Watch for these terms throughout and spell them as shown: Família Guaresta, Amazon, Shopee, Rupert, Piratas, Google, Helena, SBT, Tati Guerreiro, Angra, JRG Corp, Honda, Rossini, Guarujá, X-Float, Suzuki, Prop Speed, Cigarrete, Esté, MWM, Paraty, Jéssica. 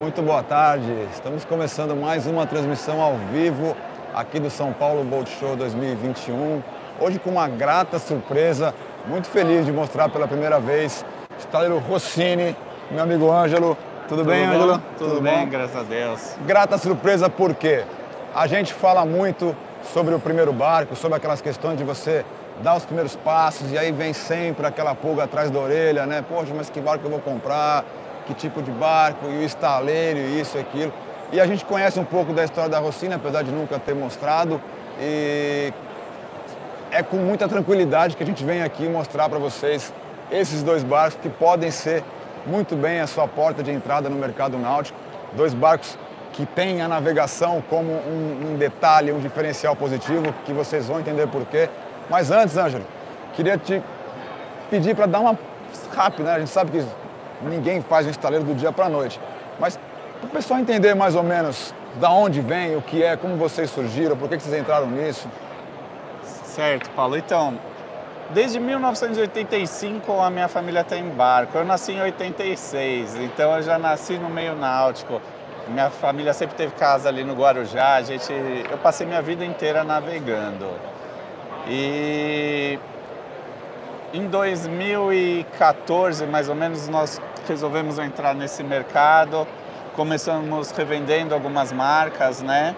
Muito boa tarde, estamos começando mais uma transmissão ao vivo aqui do São Paulo Boat Show 2021. Hoje com uma grata surpresa, muito feliz de mostrar pela primeira vez o estaleiro Rossini, meu amigo Ângelo. Tudo bem, Ângelo? Tudo bem, graças a Deus. Grata surpresa porque a gente fala muito sobre o primeiro barco, sobre aquelas questões de você dar os primeiros passos e aí vem sempre aquela pulga atrás da orelha, né? Poxa, mas que barco eu vou comprar? Que tipo de barco, e o estaleiro, e isso e aquilo. E a gente conhece um pouco da história da Rossini, apesar de nunca ter mostrado, e é com muita tranquilidade que a gente vem aqui mostrar para vocês esses dois barcos que podem ser muito bem a sua porta de entrada no mercado náutico. Dois barcos que têm a navegação como um detalhe, um diferencial positivo, que vocês vão entender porquê. Mas antes, Ângelo, queria te pedir para dar uma rápida, né? A gente sabe que ninguém faz um estaleiro do dia para a noite. Mas para o pessoal entender mais ou menos da onde vem, o que é, como vocês surgiram, por que vocês entraram nisso. Certo, Paulo. Então, desde 1985 a minha família tem barco. Eu nasci em 86, então eu já nasci no meio náutico. Minha família sempre teve casa ali no Guarujá. Eu passei minha vida inteira navegando. E em 2014, mais ou menos, nós resolvemos entrar nesse mercado, começamos revendendo algumas marcas, né?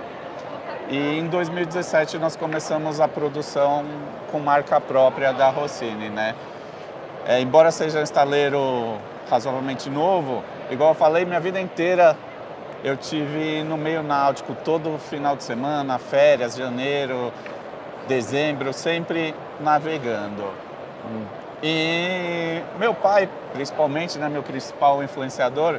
E em 2017 nós começamos a produção com marca própria da Rossini, né? Embora seja um estaleiro razoavelmente novo, igual eu falei, minha vida inteira eu tive no meio náutico, todo final de semana, férias, janeiro, dezembro, sempre navegando. E meu pai, principalmente, né, meu principal influenciador,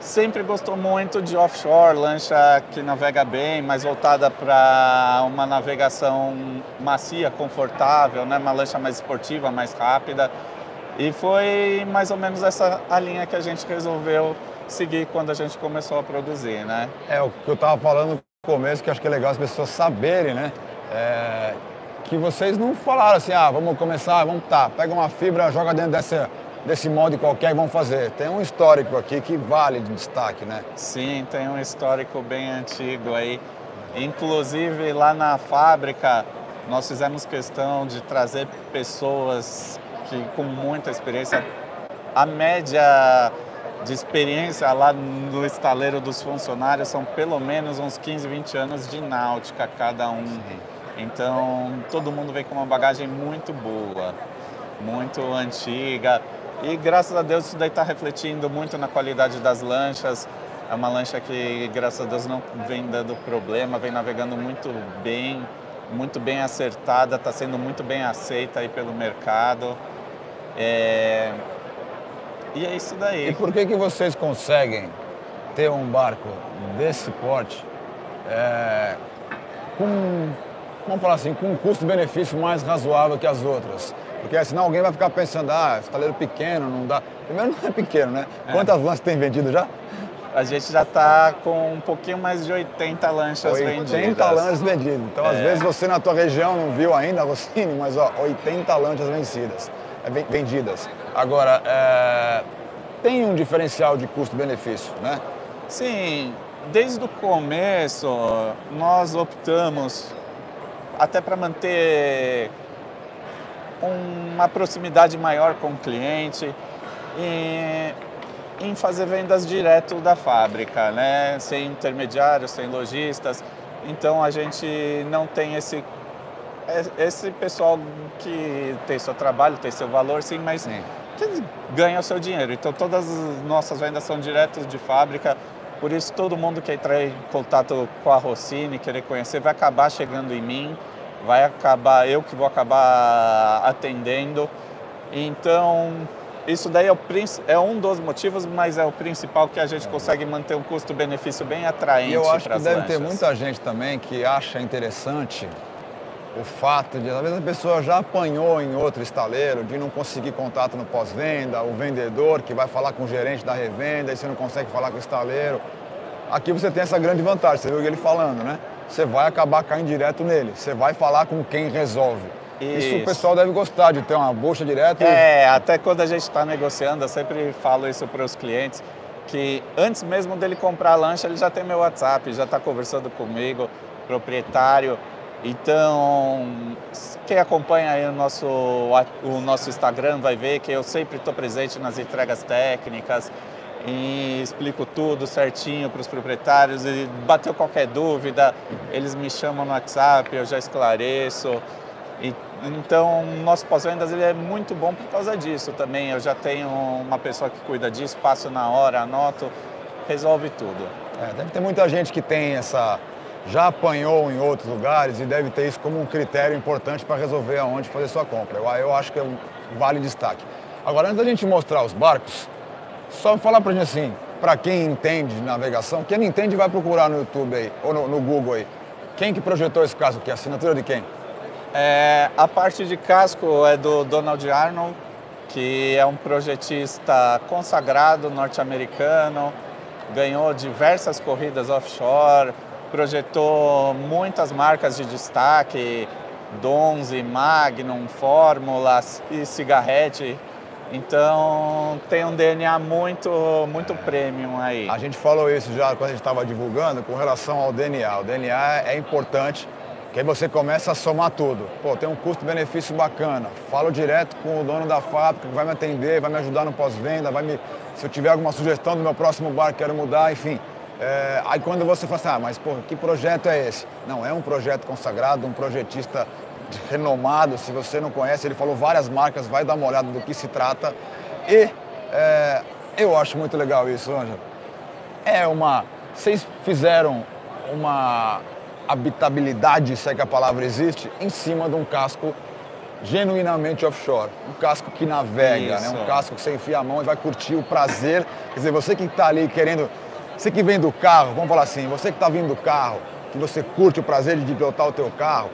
sempre gostou muito de offshore, lancha que navega bem, mas voltada para uma navegação macia, confortável, né, uma lancha mais esportiva, mais rápida. E foi mais ou menos essa a linha que a gente resolveu seguir quando a gente começou a produzir, né? É o que eu estava falando no começo, que acho que é legal as pessoas saberem, né? Que vocês não falaram assim, ah, vamos começar, vamos pega uma fibra, joga dentro desse molde qualquer e vamos fazer. Tem um histórico aqui que vale de destaque, né? Sim, tem um histórico bem antigo aí. Inclusive, lá na fábrica, nós fizemos questão de trazer pessoas com muita experiência. A média de experiência lá no estaleiro dos funcionários são pelo menos uns 15, 20 anos de náutica cada um. Sim. Então, todo mundo vem com uma bagagem muito boa, muito antiga. E, graças a Deus, isso daí está refletindo muito na qualidade das lanchas. É uma lancha que, graças a Deus, não vem dando problema, vem navegando muito bem acertada, está sendo muito bem aceita aí pelo mercado. E é isso daí. E por que vocês conseguem ter um barco desse porte com... Vamos falar assim, com um custo-benefício mais razoável que as outras? Porque senão alguém vai ficar pensando, ah, estaleiro pequeno, não dá. Primeiro não é pequeno, né? Quantas lanchas tem vendido já? A gente já está com um pouquinho mais de 80 lanchas vendidas. 80 lanchas vendidas. Então, às vezes, você na tua região não viu ainda, Rossini, mas ó, 80 lanchas vendidas. Agora, tem um diferencial de custo-benefício, né? Sim, desde o começo, nós optamos até para manter uma proximidade maior com o cliente e em fazer vendas direto da fábrica, né? Sem intermediários, sem lojistas. Então a gente não tem esse pessoal que tem seu trabalho, tem seu valor, sim, mas sim, que ganha o seu dinheiro. Então todas as nossas vendas são direto de fábrica. Por isso, todo mundo que entrar em contato com a Rossini, querer conhecer, vai acabar chegando em mim, eu que vou acabar atendendo. Então, isso daí é um dos motivos, mas é o principal, que a gente consegue manter um custo-benefício bem atraente. E eu acho que deve ter muita gente também que acha interessante o fato de, às vezes, a pessoa já apanhou em outro estaleiro, de não conseguir contato no pós-venda, o vendedor que vai falar com o gerente da revenda e você não consegue falar com o estaleiro. Aqui você tem essa grande vantagem, você viu ele falando, né? Você vai acabar caindo direto nele, você vai falar com quem resolve. Isso o pessoal deve gostar, de ter uma bucha direta. Até quando a gente está negociando, eu sempre falo isso para os clientes. que antes mesmo dele comprar a lancha, ele já tem meu WhatsApp, já está conversando comigo, proprietário. Então, quem acompanha aí o nosso Instagram vai ver que eu sempre estou presente nas entregas técnicas e explico tudo certinho para os proprietários. E bateu qualquer dúvida, eles me chamam no WhatsApp, eu já esclareço. E, então, o nosso pós-vendas é muito bom por causa disso também. Eu já tenho uma pessoa que cuida disso, passo na hora, anoto, resolve tudo. É, deve ter muita gente que tem essa... já apanhou em outros lugares e deve ter isso como um critério importante para resolver aonde fazer sua compra. Eu acho que vale destaque. Agora, antes da gente mostrar os barcos, só falar pra gente assim, para quem entende de navegação, quem não entende vai procurar no YouTube aí, ou no Google aí. Quem que projetou esse casco aqui? A assinatura de quem? É, a parte de casco é do Donald Arnold, que é um projetista consagrado norte-americano, ganhou diversas corridas offshore, projetou muitas marcas de destaque, Donze, Magnum, Fórmulas e Cigarrete. Então tem um DNA muito premium aí. A gente falou isso já quando a gente estava divulgando com relação ao DNA. O DNA é importante, porque aí você começa a somar tudo. Pô, tem um custo-benefício bacana. Falo direto com o dono da fábrica, que vai me atender, vai me ajudar no pós-venda, se eu tiver alguma sugestão do meu próximo barco, quero mudar, enfim. É, aí quando você fala assim, ah, mas pô, que projeto é esse? Não, é um projeto consagrado, um projetista renomado, se você não conhece, ele falou várias marcas, vai dar uma olhada do que se trata. E eu acho muito legal isso, Ângelo. Vocês fizeram uma habitabilidade, se é que a palavra existe, em cima de um casco genuinamente offshore, um casco que navega, né? Um casco que você enfia a mão e vai curtir o prazer. Quer dizer, você que está ali querendo... Você que vem do carro, vamos falar assim, você que está vindo do carro, que você curte o prazer de pilotar o teu carro,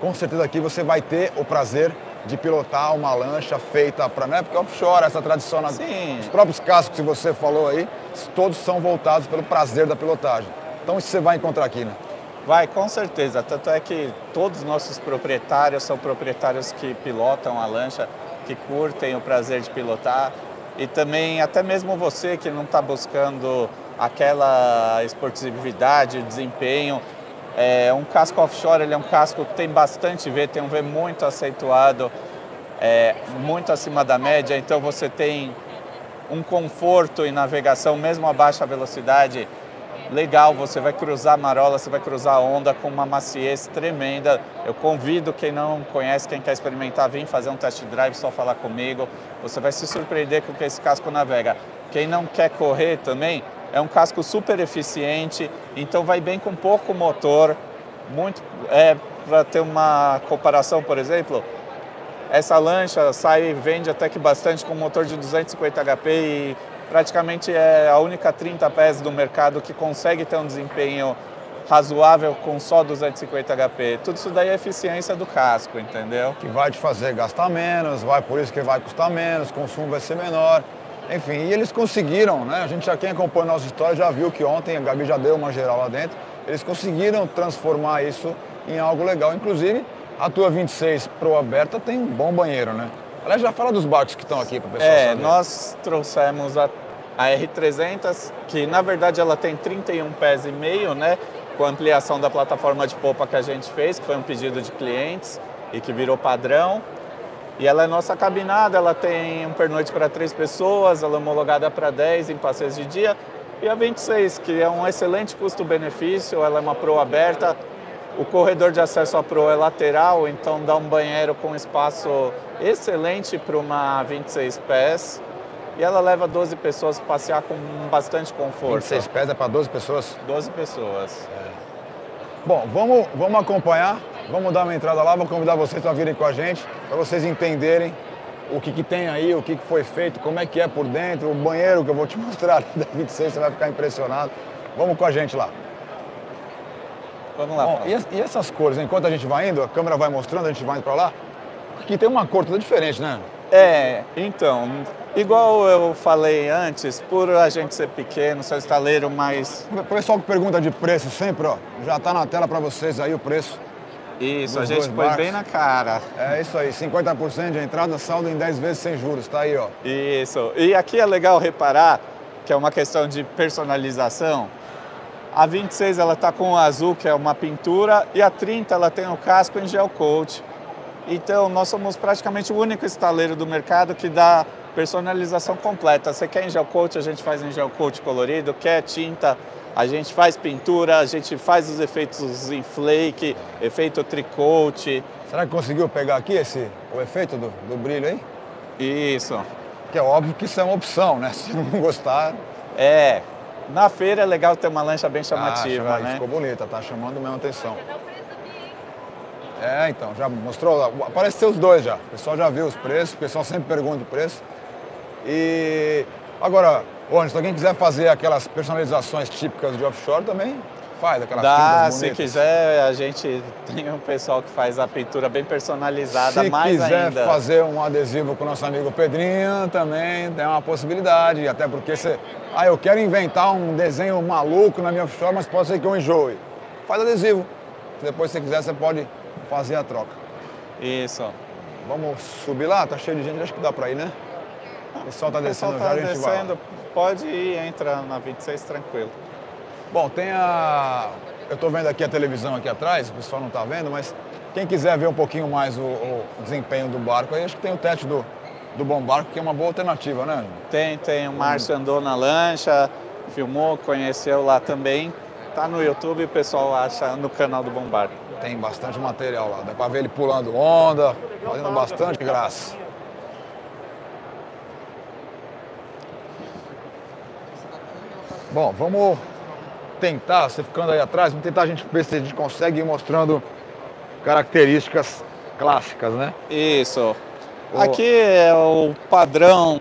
com certeza aqui você vai ter o prazer de pilotar uma lancha feita para... Não é porque offshore, essa tradição... Os próprios cascos que você falou aí, todos são voltados pelo prazer da pilotagem. Então isso você vai encontrar aqui, né? Vai, com certeza. Tanto é que todos os nossos proprietários são proprietários que pilotam a lancha, que curtem o prazer de pilotar. E também, até mesmo você que não está buscando... aquela esportividade, desempenho. Um casco offshore, ele é um casco que tem bastante V, tem um V muito acentuado, muito acima da média, então você tem um conforto em navegação, mesmo a baixa velocidade, legal, você vai cruzar marola, você vai cruzar onda com uma maciez tremenda. Eu convido quem não conhece, quem quer experimentar, vir fazer um test drive, só falar comigo, você vai se surpreender com o que esse casco navega. Quem não quer correr também, é um casco super eficiente, então vai bem com pouco motor. Para ter uma comparação, por exemplo, essa lancha sai e vende até que bastante com motor de 250 HP e praticamente é a única 30 pés do mercado que consegue ter um desempenho razoável com só 250 HP. Tudo isso daí é eficiência do casco, entendeu? Que vai te fazer gastar menos, por isso que vai custar menos, o consumo vai ser menor. Enfim, e eles conseguiram, né? Quem acompanha a nossa história já viu que ontem, a Gabi já deu uma geral lá dentro, eles conseguiram transformar isso em algo legal. Inclusive, a tua 26 Pro aberta tem um bom banheiro, né? Aliás, já fala dos barcos que estão aqui para o pessoal saber. Nós trouxemos a R300, que na verdade ela tem 31 pés e meio, né? Com a ampliação da plataforma de popa que a gente fez, que foi um pedido de clientes e que virou padrão. E ela é nossa cabinada, ela tem um pernoite para 3 pessoas, ela é homologada para 10 em passeios de dia. E a 26, que é um excelente custo-benefício, ela é uma proa aberta. O corredor de acesso à proa é lateral, então dá um banheiro com espaço excelente para uma 26 pés. E ela leva 12 pessoas para passear com bastante conforto. 26 pés é para 12 pessoas? 12 pessoas. Bom, vamos acompanhar. Vamos dar uma entrada lá, vou convidar vocês para virem com a gente, para vocês entenderem o que tem aí, o que foi feito, como é que é por dentro, o banheiro que eu vou te mostrar da 26, você vai ficar impressionado. Vamos com a gente lá. Vamos lá. Bom, e essas cores, enquanto a gente vai indo, a câmera vai mostrando, a gente vai indo para lá, aqui tem uma cor toda diferente, né? Então, igual eu falei antes, por a gente ser pequeno, ser estaleiro, mas... O pessoal que pergunta de preço sempre, ó, já está na tela para vocês aí o preço. Isso, a gente põe bem na cara. É isso aí, 50% de entrada, saldo em 10 vezes sem juros, tá aí, ó. Isso, e aqui é legal reparar que é uma questão de personalização. A 26 ela está com o azul, que é uma pintura, e a 30 ela tem o casco em gel coat. Então nós somos praticamente o único estaleiro do mercado que dá personalização completa. Você quer em gel coat, a gente faz em gel coat colorido, quer tinta, a gente faz pintura, a gente faz os efeitos em flake, efeito tricoat. Será que conseguiu pegar aqui o efeito do brilho aí? Isso. Que é óbvio que isso é uma opção, né? Se não gostar... É. Na feira é legal ter uma lancha bem chamativa, né? Ficou bonita, tá chamando mesmo atenção. É, então, já mostrou, apareceu os dois já. O pessoal já viu os preços, o pessoal sempre pergunta o preço. E agora, se alguém quiser fazer aquelas personalizações típicas de offshore também, faz aquelas tintas bonitas. Se quiser, a gente tem um pessoal que faz a pintura bem personalizada, mais ainda. Se quiser fazer um adesivo com o nosso amigo Pedrinho, também tem uma possibilidade, até porque você... Ah, eu quero inventar um desenho maluco na minha offshore, mas pode ser que eu enjoe. Faz adesivo. Depois, se quiser, você pode fazer a troca. Isso. Vamos subir lá? Tá cheio de gente, acho que dá pra ir, né? O pessoal tá descendo, já a gente vai. Pode ir, entra na 26 tranquilo. Bom, tem a... Eu tô vendo aqui a televisão aqui atrás, o pessoal não tá vendo, mas quem quiser ver um pouquinho mais o desempenho do barco, aí acho que tem o teste do Bombarco, que é uma boa alternativa, né? Tem. O Márcio andou na lancha, filmou, conheceu lá também. Tá no YouTube, o pessoal acha no canal do Bombarco. Tem bastante material lá, dá pra ver ele pulando onda, fazendo bastante graça. Bom, vamos tentar, você ficando aí atrás, vamos tentar a gente ver se a gente consegue ir mostrando características clássicas, né? Isso. Aqui é o padrão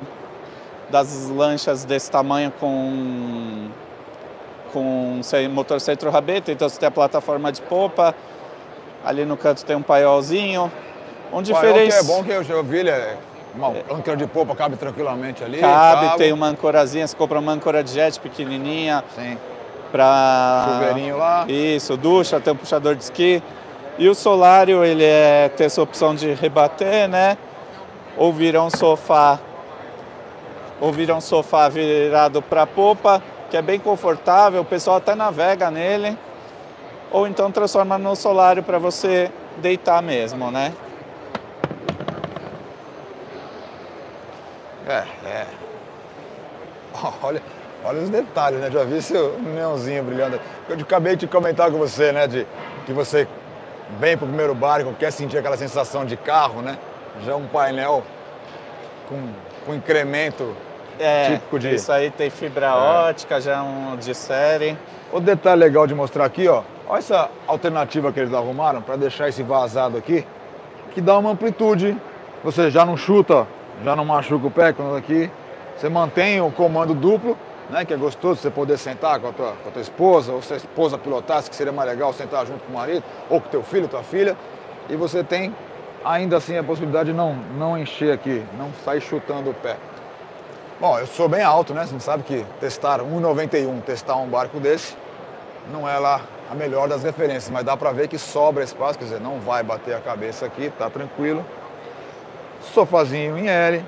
das lanchas desse tamanho com motor centro-rabeta, então você tem a plataforma de popa, ali no canto tem um paiolzinho. O paiol que é bom, que eu vi, uma âncora de popa cabe tranquilamente ali. Cabe, tem uma ancorazinha, você compra uma âncora de jet pequenininha. Sim. Chuveirinho lá. Isso, ducha, tem um puxador de esqui. E o solário, ele tem essa opção de rebater, né? Ou virar um sofá, virado para a popa, que é bem confortável, o pessoal até navega nele, ou então transforma no solário para você deitar mesmo, né? Olha os detalhes, né? Já vi seu neonzinho brilhando. Eu acabei de comentar com você, né? Que você vem pro primeiro barco, quer sentir aquela sensação de carro, né? Já um painel com incremento típico de... Isso aí tem fibra ótica, já é um de série. Outro detalhe legal de mostrar aqui, ó. Olha essa alternativa que eles arrumaram para deixar esse vazado aqui, que dá uma amplitude. Você já não chuta, já não machuca o pé quando aqui. Você mantém o comando duplo, né? Que é gostoso você poder sentar com a tua esposa, ou se a esposa pilotasse, que seria mais legal sentar junto com o marido, ou com teu filho, tua filha. E você tem... Ainda assim, a possibilidade de não encher aqui, não sair chutando o pé. Bom, eu sou bem alto, né? Você não sabe que testar 1,91, testar um barco desse, não é lá a melhor das referências, mas dá pra ver que sobra espaço, quer dizer, não vai bater a cabeça aqui, tá tranquilo. Sofazinho em L.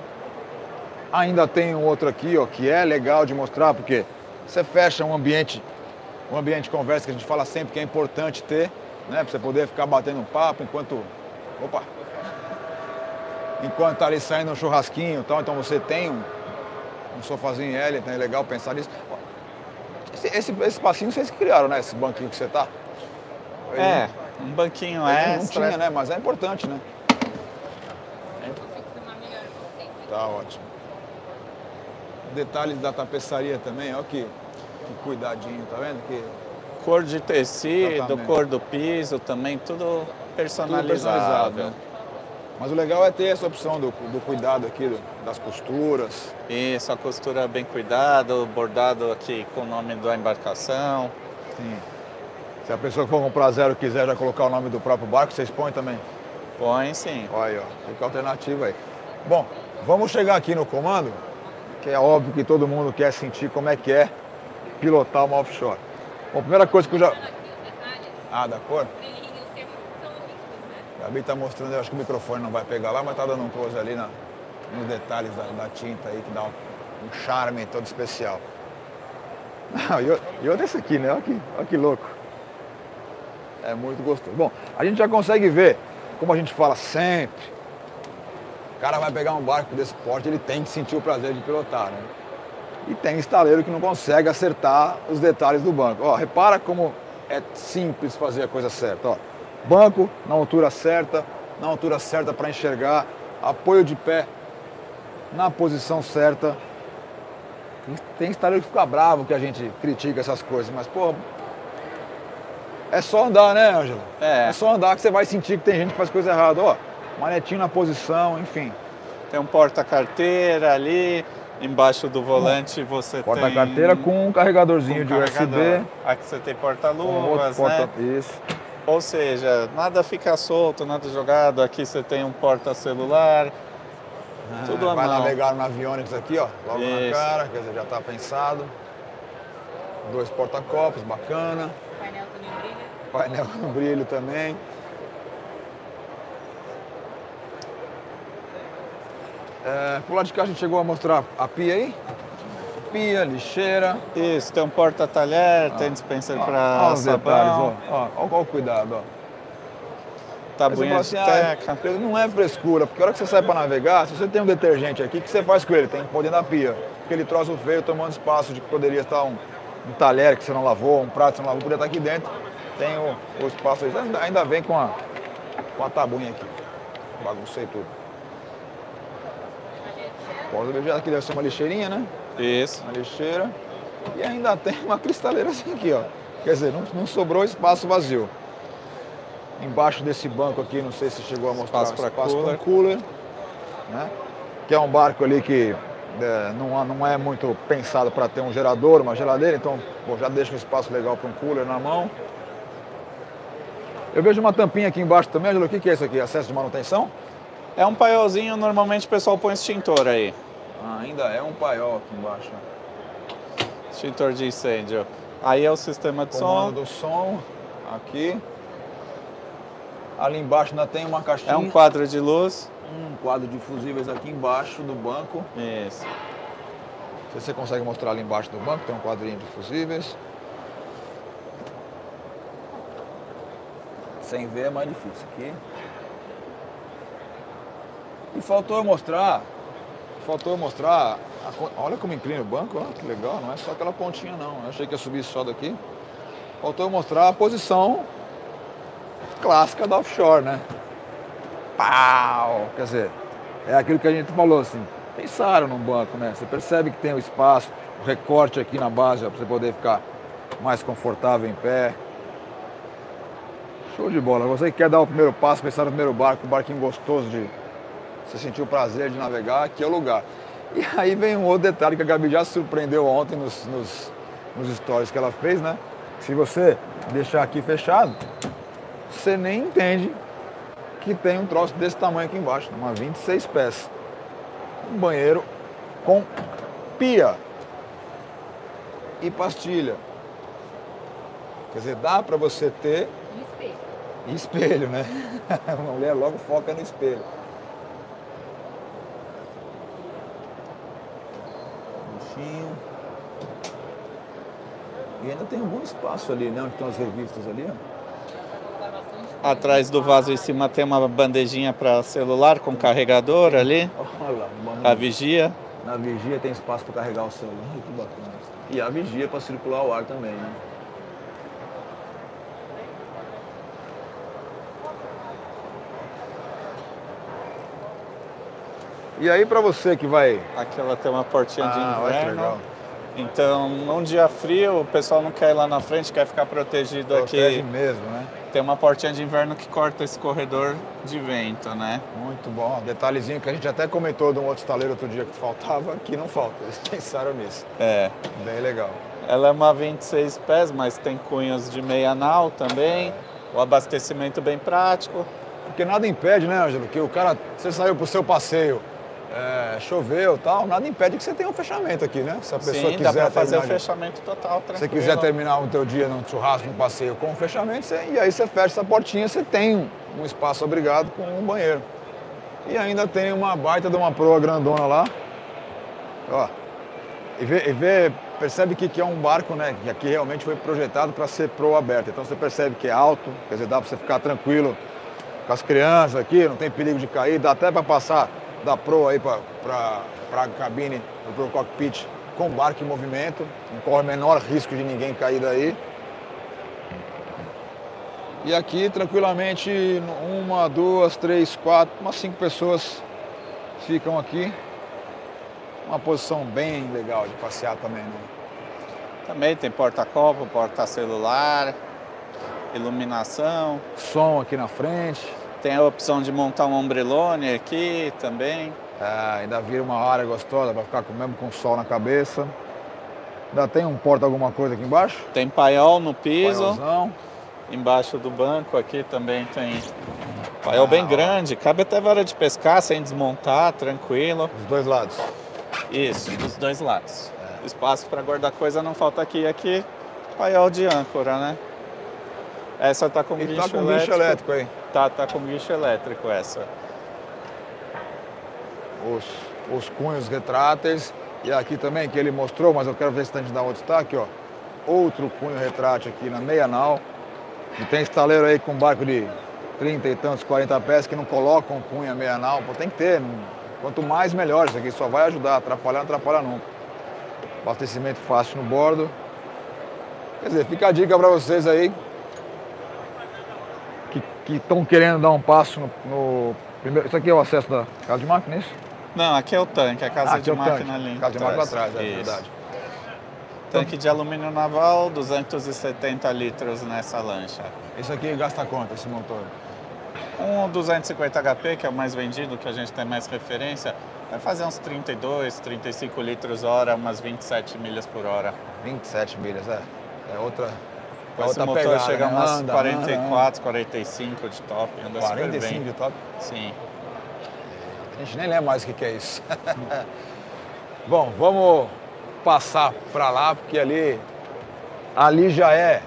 Ainda tem um outro aqui, ó, que é legal de mostrar, porque você fecha um ambiente de conversa que a gente fala sempre que é importante ter, né? Pra você poder ficar batendo um papo enquanto... Opa! Enquanto tá ali saindo um churrasquinho e tal, então você tem um sofazinho L, então é legal pensar nisso. Esse espacinho vocês criaram, né? Esse banquinho que você tá. Um banquinho extra. Não tinha, né? Mas é importante, né? Tá ótimo. Detalhes da tapeçaria também, olha que cuidadinho, tá vendo? Cor de tecido, cor do piso também, tudo... personalizado. Mas o legal é ter essa opção do cuidado aqui, das costuras. Isso, a costura bem cuidada, o bordado aqui com o nome da embarcação. Sim. Se a pessoa que for comprar zero quiser já colocar o nome do próprio barco, vocês põem também? Põe, sim. Olha aí, ó. Fica a alternativa aí. Bom, vamos chegar aqui no comando, que é óbvio que todo mundo quer sentir como é que é pilotar uma offshore. Bom, a primeira coisa que eu já... da cor? A Gabi tá mostrando, eu acho que o microfone não vai pegar lá, mas tá dando um close ali nos detalhes da tinta aí, que dá um charme todo especial. E outra esse aqui, né? Olha que louco. É muito gostoso. Bom, a gente já consegue ver, como a gente fala sempre, o cara vai pegar um barco desse porte, ele tem que sentir o prazer de pilotar, né? E tem estaleiro que não consegue acertar os detalhes do banco. Ó, repara como é simples fazer a coisa certa. Ó, banco na altura certa para enxergar, apoio de pé na posição certa. Tem estaleiro que fica bravo que a gente critica essas coisas, mas pô, é só andar, né, Ângelo? É só andar que você vai sentir que tem gente que faz coisa errada. Ó, manetinho na posição, enfim. Tem um porta-carteira ali. Embaixo do volante você porta tem... Porta-carteira com um carregadorzinho de USB. Aqui você tem porta-luvas, né? Isso. Ou seja, nada fica solto, nada jogado. Aqui você tem um porta-celular. Tudo a mão. Vai navegar no Avionics aqui, ó. Logo isso. Na cara, quer dizer, já tá pensado. Dois porta-copos, bacana. Painel com brilho. Painel com brilho também. É, pro lado de cá a gente chegou a mostrar a pia aí. Pia, lixeira. Isso, tem um porta-talher, tem dispenser para sabão. Olha o cuidado, ó. Tabuinha de teca. Não é frescura, porque a hora que você sai para navegar, se você tem um detergente aqui, o que você faz com ele? Tem que pôr dentro da pia. Porque ele troço feio, tomando espaço de que poderia estar um talher que você não lavou, um prato que você não lavou, poderia estar aqui dentro. Tem o espaço aí. Ainda vem com a tabuinha aqui. Baguncei tudo. Aqui deve ser uma lixeirinha, né? Isso. Uma lixeira. E ainda tem uma cristaleira assim aqui, ó. Quer dizer, não sobrou espaço vazio. Embaixo desse banco aqui, não sei se chegou a mostrar, espaço para cooler. Né? Que é um barco ali que não é muito pensado para ter um gerador, uma geladeira. Então, pô, já deixa um espaço legal para um cooler na mão. Eu vejo uma tampinha aqui embaixo também. Angelo, o que é isso aqui? Acesso de manutenção? É um paiolzinho, normalmente o pessoal põe extintor aí. Ah, ainda é um paiol aqui embaixo. Extintor de incêndio. Aí é o sistema de comando som. Do som, aqui. Ali embaixo ainda tem uma caixinha. É um quadro de luz. Um quadro de fusíveis aqui embaixo do banco. Isso. Se você consegue mostrar ali embaixo do banco, tem um quadrinho de fusíveis. Sem ver é mais difícil aqui. E faltou eu mostrar, olha como inclina o banco, ó, que legal, não é só aquela pontinha não, eu achei que ia subir só daqui. Faltou eu mostrar a posição clássica da offshore, né? Pau! Quer dizer, é aquilo que a gente falou assim, pensaram no banco, né? Você percebe que tem o espaço, o recorte aqui na base, para você poder ficar mais confortável em pé. Show de bola, você que quer dar o primeiro passo, pensar no primeiro barco, um barquinho gostoso de... Você sentiu o prazer de navegar, aqui é o lugar. E aí vem um outro detalhe que a Gabi já surpreendeu ontem nos stories que ela fez, né? Se você deixar aqui fechado, você nem entende que tem um troço desse tamanho aqui embaixo, uma 26 pés. Um banheiro com pia e pastilha. Quer dizer, dá pra você ter... E espelho. E espelho, né? A mulher logo foca no espelho. E ainda tem um bom espaço ali, né? Onde estão as revistas ali, ó. Atrás do vaso em cima tem uma bandejinha para celular com carregador ali. Olha lá, a vigia. Na vigia tem espaço para carregar o celular, que bacana. E a vigia para circular o ar também, né? E aí para você que vai... Aqui ela tem uma portinha de inverno. Legal. Então, num dia frio, o pessoal não quer ir lá na frente, quer ficar protegido. Protege aqui. Mesmo, né? Tem uma portinha de inverno que corta esse corredor de vento, né? Muito bom. Detalhezinho que a gente até comentou de um outro estaleiro outro dia que faltava, aqui não falta. Eles pensaram nisso. É. Bem legal. Ela é uma 26 pés, mas tem cunhas de meia nau também. É. O abastecimento bem prático. Porque nada impede, né, Ângelo? Que o cara... Você saiu pro seu passeio... É, choveu e tal, nada impede que você tenha um fechamento aqui, né? Se a pessoa quiser dá pra fazer o fechamento total, tranquilo. Se você quiser terminar o teu dia num churrasco, num passeio com um fechamento, e aí você fecha essa portinha, você tem um espaço abrigado com um banheiro. E ainda tem uma baita de uma proa grandona lá. Ó, e vê percebe que é um barco, né, que aqui realmente foi projetado para ser proa aberta. Então você percebe que é alto, quer dizer, dá para você ficar tranquilo com as crianças aqui, não tem perigo de cair, dá até para passar da proa aí para a cabine, para o cockpit, com o barco em movimento, não corre o menor risco de ninguém cair daí. E aqui, tranquilamente, uma, duas, três, quatro, umas 5 pessoas ficam aqui. Uma posição bem legal de passear também, né? Também tem porta-copo, porta-celular, iluminação. Som aqui na frente. Tem a opção de montar um ombrelone aqui também. É, ainda vira uma área gostosa para ficar mesmo com o sol na cabeça. Ainda tem um porta alguma coisa aqui embaixo? Tem paiol no piso. Paiolzão. Embaixo do banco aqui também tem paiol bem grande. Cabe até vara de pescar sem desmontar, tranquilo. Dos dois lados. Isso, dos dois lados. É. Espaço para guardar coisa não falta aqui. Aqui, paiol de âncora, né? Essa tá com guincho elétrico. Tá com guincho elétrico aí. Tá com guincho elétrico essa. Os cunhos retráteis. E aqui também, que ele mostrou, mas eu quero ver se tem de dar outro destaque, ó. Outro cunho retrátil aqui na meia nau. E tem estaleiro aí com barco de 30 e tantos, 40 pés, que não colocam cunha meia nau. Pô, tem que ter. Quanto mais, melhor. Isso aqui só vai ajudar. Atrapalhar, não atrapalha nunca. Abastecimento fácil no bordo. Quer dizer, fica a dica para vocês aí que estão querendo dar um passo no primeiro. Isso aqui é o acesso da casa de máquina, é isso? Não, aqui é o tanque, a casa de máquina ali. Casa de máquina atrás, é verdade. Tanque de alumínio naval, 270 litros nessa lancha. Isso aqui gasta quanto, esse motor? Um 250 HP, que é o mais vendido, que a gente tem mais referência, vai fazer uns 32, 35 litros hora, umas 27 milhas por hora. 27 milhas, é. É outra. Com esse motor pegada, chega a umas anda, 44, 45 de top. Anda 45 super bem. De top? Sim. A gente nem lembra mais o que é isso. Bom, vamos passar para lá, porque ali já é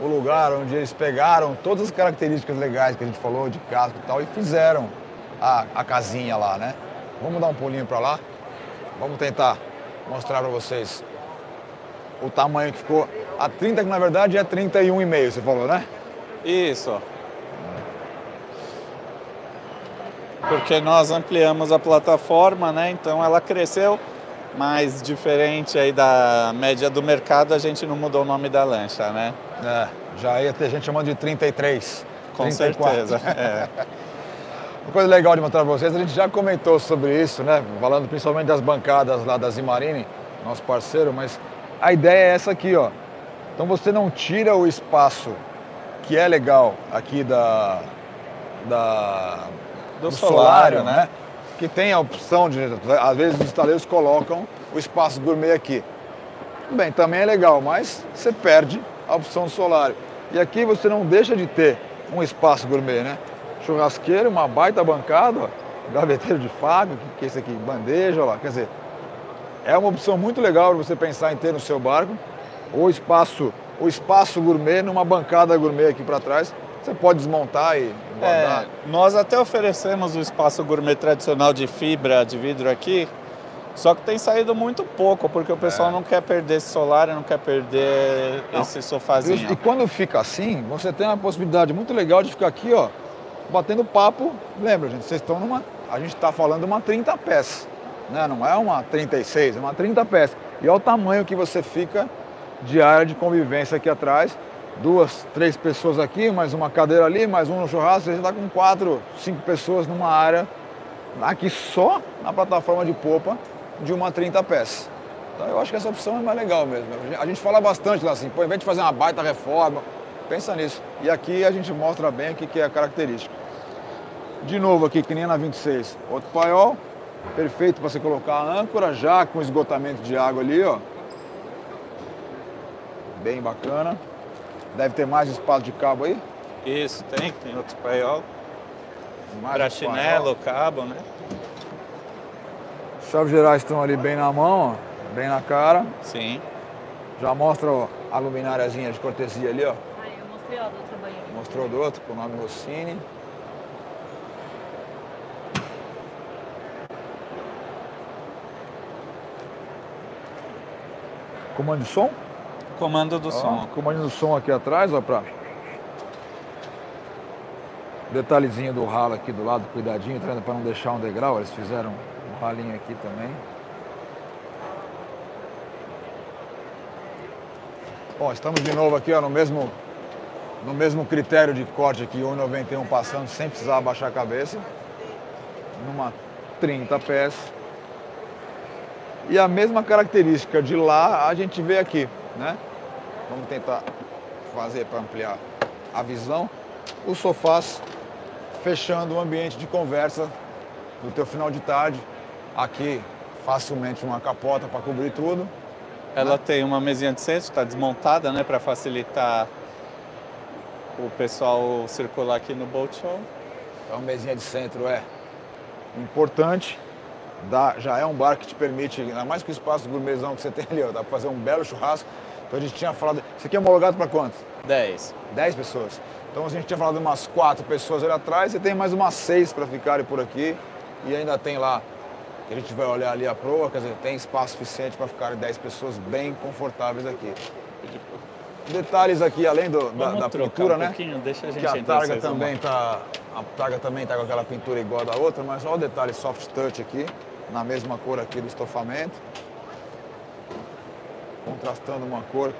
o lugar onde eles pegaram todas as características legais que a gente falou, de casco e tal, e fizeram a casinha lá, né? Vamos dar um pulinho para lá? Vamos tentar mostrar para vocês o tamanho que ficou. A 30, que na verdade é 31,5, você falou, né? Isso. Porque nós ampliamos a plataforma, né? Então ela cresceu, mas diferente aí da média do mercado, a gente não mudou o nome da lancha, né? É, já ia ter gente chamando de 33. Com 34. Certeza, é. Uma coisa legal de mostrar para vocês, a gente já comentou sobre isso, né? Falando principalmente das bancadas lá da Zimarine, nosso parceiro, mas a ideia é essa aqui, ó. Então você não tira o espaço que é legal aqui do solário, né? Que tem a opção de, às vezes os estaleiros colocam o espaço gourmet aqui. Bem, também é legal, mas você perde a opção do solário. E aqui você não deixa de ter um espaço gourmet, né? Churrasqueiro, uma baita bancada, ó, gaveteiro de Fábio, que é esse aqui, bandeja, ó lá, quer dizer, é uma opção muito legal para você pensar em ter no seu barco. O espaço gourmet numa bancada gourmet aqui para trás, você pode desmontar e guardar. É, nós até oferecemos o espaço gourmet tradicional de fibra de vidro aqui, só que tem saído muito pouco, porque o pessoal não quer perder esse solário, não quer perder esse sofazinho. E quando fica assim, você tem uma possibilidade muito legal de ficar aqui, ó, batendo papo. Lembra, gente, vocês estão numa... A gente está falando uma 30 pés, né? Não é uma 36, é uma 30 pés. E olha o tamanho que você fica de área de convivência aqui atrás. 2, 3 pessoas aqui, mais uma cadeira ali, mais um no churrasco. Você já está com 4, 5 pessoas numa área aqui só na plataforma de popa de uma 30 pés. Então eu acho que essa opção é mais legal mesmo. A gente fala bastante lá assim, pô, ao invés de fazer uma baita reforma, pensa nisso. E aqui a gente mostra bem o que é a característica. De novo aqui, que nem na 26, outro paiol, perfeito para você colocar a âncora, já com esgotamento de água ali, ó. Bem bacana. Deve ter mais espaço de cabo aí? Isso, tem outro paiol. Para chinelo, cabo, né? Chaves gerais estão ali bem na mão, ó, bem na cara. Sim. Já mostra, ó, a lumináriazinha de cortesia ali, ó. Ah, eu mostrei, ó, do outro banheiro. Mostrou do outro, com o nome Rossini. Comando de som? Comando do som. Comando do som aqui atrás, ó, pra... Detalhezinho do ralo aqui do lado, cuidadinho, para não deixar um degrau, eles fizeram um ralinho aqui também. Bom, estamos de novo aqui, ó, no mesmo critério de corte aqui, 1,91 passando, sem precisar abaixar a cabeça. Numa 30 pés. E a mesma característica de lá, a gente vê aqui, né? Vamos tentar fazer para ampliar a visão. Os sofás fechando o ambiente de conversa do teu final de tarde. Aqui, facilmente uma capota para cobrir tudo. Ela tem uma mesinha de centro, está desmontada, né? Para facilitar o pessoal circular aqui no Boat Show. Então, mesinha de centro é importante. Já é um bar que te permite, ainda mais que o espaço gourmetzão que você tem ali, ó, dá para fazer um belo churrasco. Então, a gente tinha falado... Isso aqui é homologado para quantos? 10. 10 pessoas. Então, a gente tinha falado umas 4 pessoas ali atrás, e tem mais umas 6 para ficarem por aqui. E ainda tem lá, que a gente vai olhar ali a proa, quer dizer, tem espaço suficiente para ficarem 10 pessoas bem confortáveis aqui. Detalhes aqui, além da pintura, né? Deixa a gente que a targa também tá com aquela pintura igual da outra, mas olha o detalhe soft touch aqui, na mesma cor aqui do estofamento. Contrastando uma cor.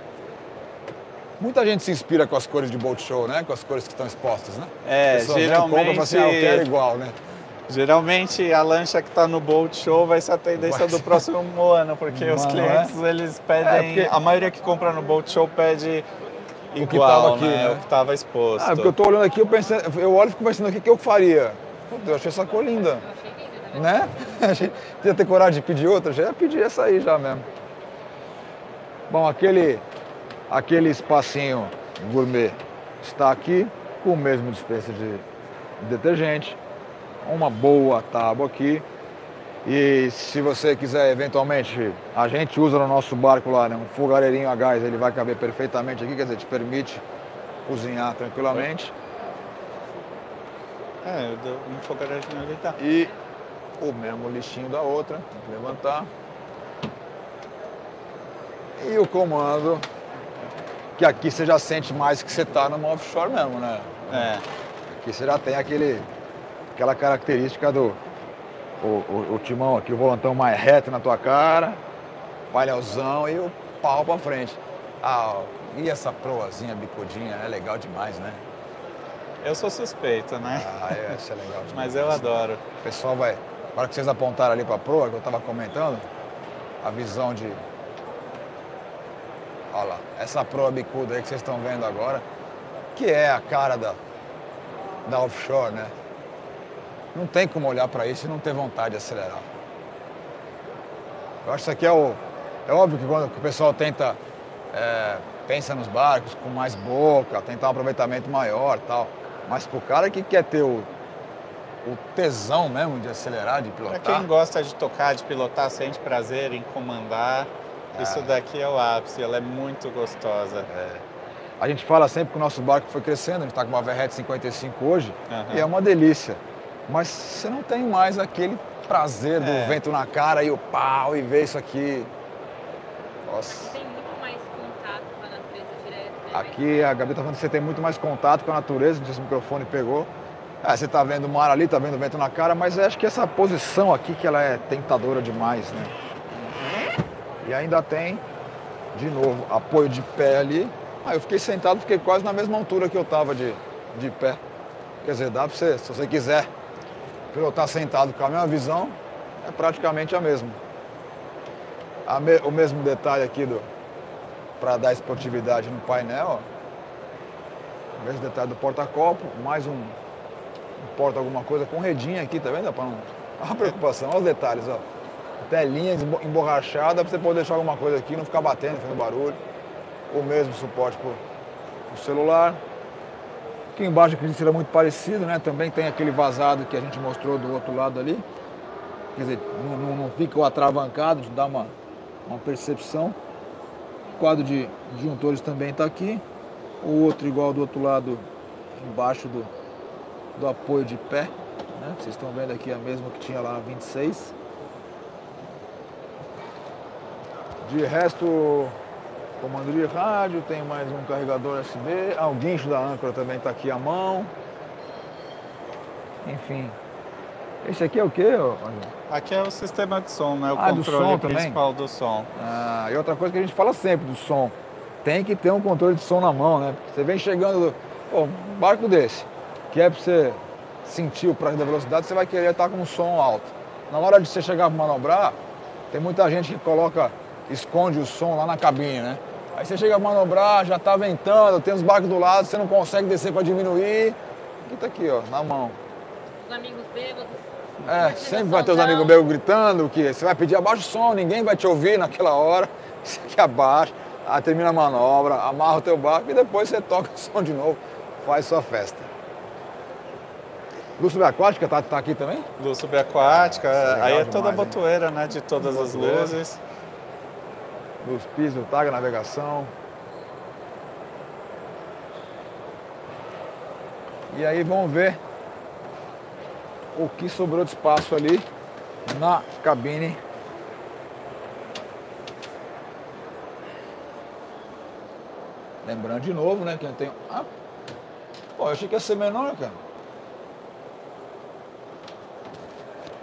Muita gente se inspira com as cores de Boat Show, né? Com as cores que estão expostas, né? É, geralmente... compra pra ser alter igual, né? Geralmente, a lancha que está no Boat Show vai ser a tendência do próximo ano, porque os clientes, eles pedem... A maioria que compra no Boat Show pede igual, o que estava exposto. Ah, porque eu estou olhando aqui, eu olho e fico pensando o que eu faria. Puta, eu achei essa cor linda, né? Tinha ter coragem de pedir outra, já ia pedir essa aí já mesmo. Bom, aquele espacinho gourmet está aqui, com o mesmo dispensa de detergente, uma boa tábua aqui, e se você quiser, eventualmente, a gente usa no nosso barco lá, né, um fogareirinho a gás, ele vai caber perfeitamente aqui, quer dizer, te permite cozinhar tranquilamente. É, eu dou um fogareirinho ali, tá. E o mesmo lixinho da outra, tem que levantar. E o comando, que aqui você já sente mais que você está numa offshore mesmo, né? É. Aqui você já tem aquela característica do o timão aqui, o volantão mais reto na tua cara, painelzão e o pau pra frente. Ah, e essa proazinha bicudinha é legal demais, né? Eu sou suspeito, né? Ah, essa é legal demais. Mas eu adoro. O pessoal vai... Agora que vocês apontaram ali pra proa, que eu tava comentando, a visão de... Olha lá, essa proa bicuda aí que vocês estão vendo agora, que é a cara da offshore, né? Não tem como olhar para isso e não ter vontade de acelerar. Eu acho que isso aqui é óbvio que quando o pessoal tenta... pensa nos barcos com mais boca, tentar um aproveitamento maior e tal. Mas pro cara que quer ter o tesão mesmo de acelerar, de pilotar... Pra quem gosta de tocar, de pilotar, sente prazer em comandar... Isso daqui é o ápice, ela é muito gostosa. É. A gente fala sempre que o nosso barco foi crescendo, a gente está com uma Verrete 55 hoje, e é uma delícia. Mas você não tem mais aquele prazer do vento na cara e o pau, e ver isso aqui. Nossa. Aqui tem muito mais contato com a natureza direto. Né? Aqui a Gabi está falando que você tem muito mais contato com a natureza, não sei se o microfone pegou. Ah, você está vendo o mar ali, está vendo o vento na cara, mas acho que essa posição aqui que ela é tentadora demais, né? E ainda tem, de novo, apoio de pé ali. Ah, eu fiquei sentado, fiquei quase na mesma altura que eu estava de pé. Quer dizer, dá para você, se você quiser pilotar sentado com a mesma visão, é praticamente a mesma. O mesmo detalhe aqui para dar esportividade no painel, ó. O mesmo detalhe do porta-copo, mais um porta alguma coisa com redinha aqui, tá vendo? Para não... Olha a preocupação, olha os detalhes, ó. Telinha emborrachada para você poder deixar alguma coisa aqui, não ficar batendo, fazendo barulho. O mesmo suporte para o celular. Aqui embaixo acredito que será muito parecido, né? Também tem aquele vazado que a gente mostrou do outro lado ali. Quer dizer, não fica o atravancado, dá uma percepção. O quadro de disjuntores também está aqui. O outro igual do outro lado, embaixo do apoio de pé, né? Vocês estão vendo aqui a mesma que tinha lá, 26. De resto, comando de rádio, tem mais um carregador USB, ah, o guincho da âncora também está aqui à mão. Enfim. Esse aqui é o que? Aqui é o sistema de som, né? O controle principal do som. Ah, e outra coisa que a gente fala sempre do som. Tem que ter um controle de som na mão, né? Porque você vem chegando, pô, um barco desse, que é para você sentir o prazo da velocidade, você vai querer estar com um som alto. Na hora de você chegar para manobrar, tem muita gente que coloca, esconde o som lá na cabine, né? Aí você chega para manobrar, já tá ventando, tem os barcos do lado, você não consegue descer para diminuir. Aqui tá aqui, ó, na mão. Os amigos bêbados. É, sempre vai ter os amigos meus gritando que você vai pedir abaixo o som, ninguém vai te ouvir naquela hora. Você aqui abaixa, termina a manobra, amarra o teu barco e depois você toca o som de novo, faz sua festa. Luz subaquática tá aqui também? Luz subaquática, aí é toda a botoeira, né, de todas as luzes. Luz piso, tag, navegação. E aí vamos ver o que sobrou de espaço ali na cabine. Lembrando de novo, né, que eu tenho... Ah, pô, eu achei que ia ser menor, cara.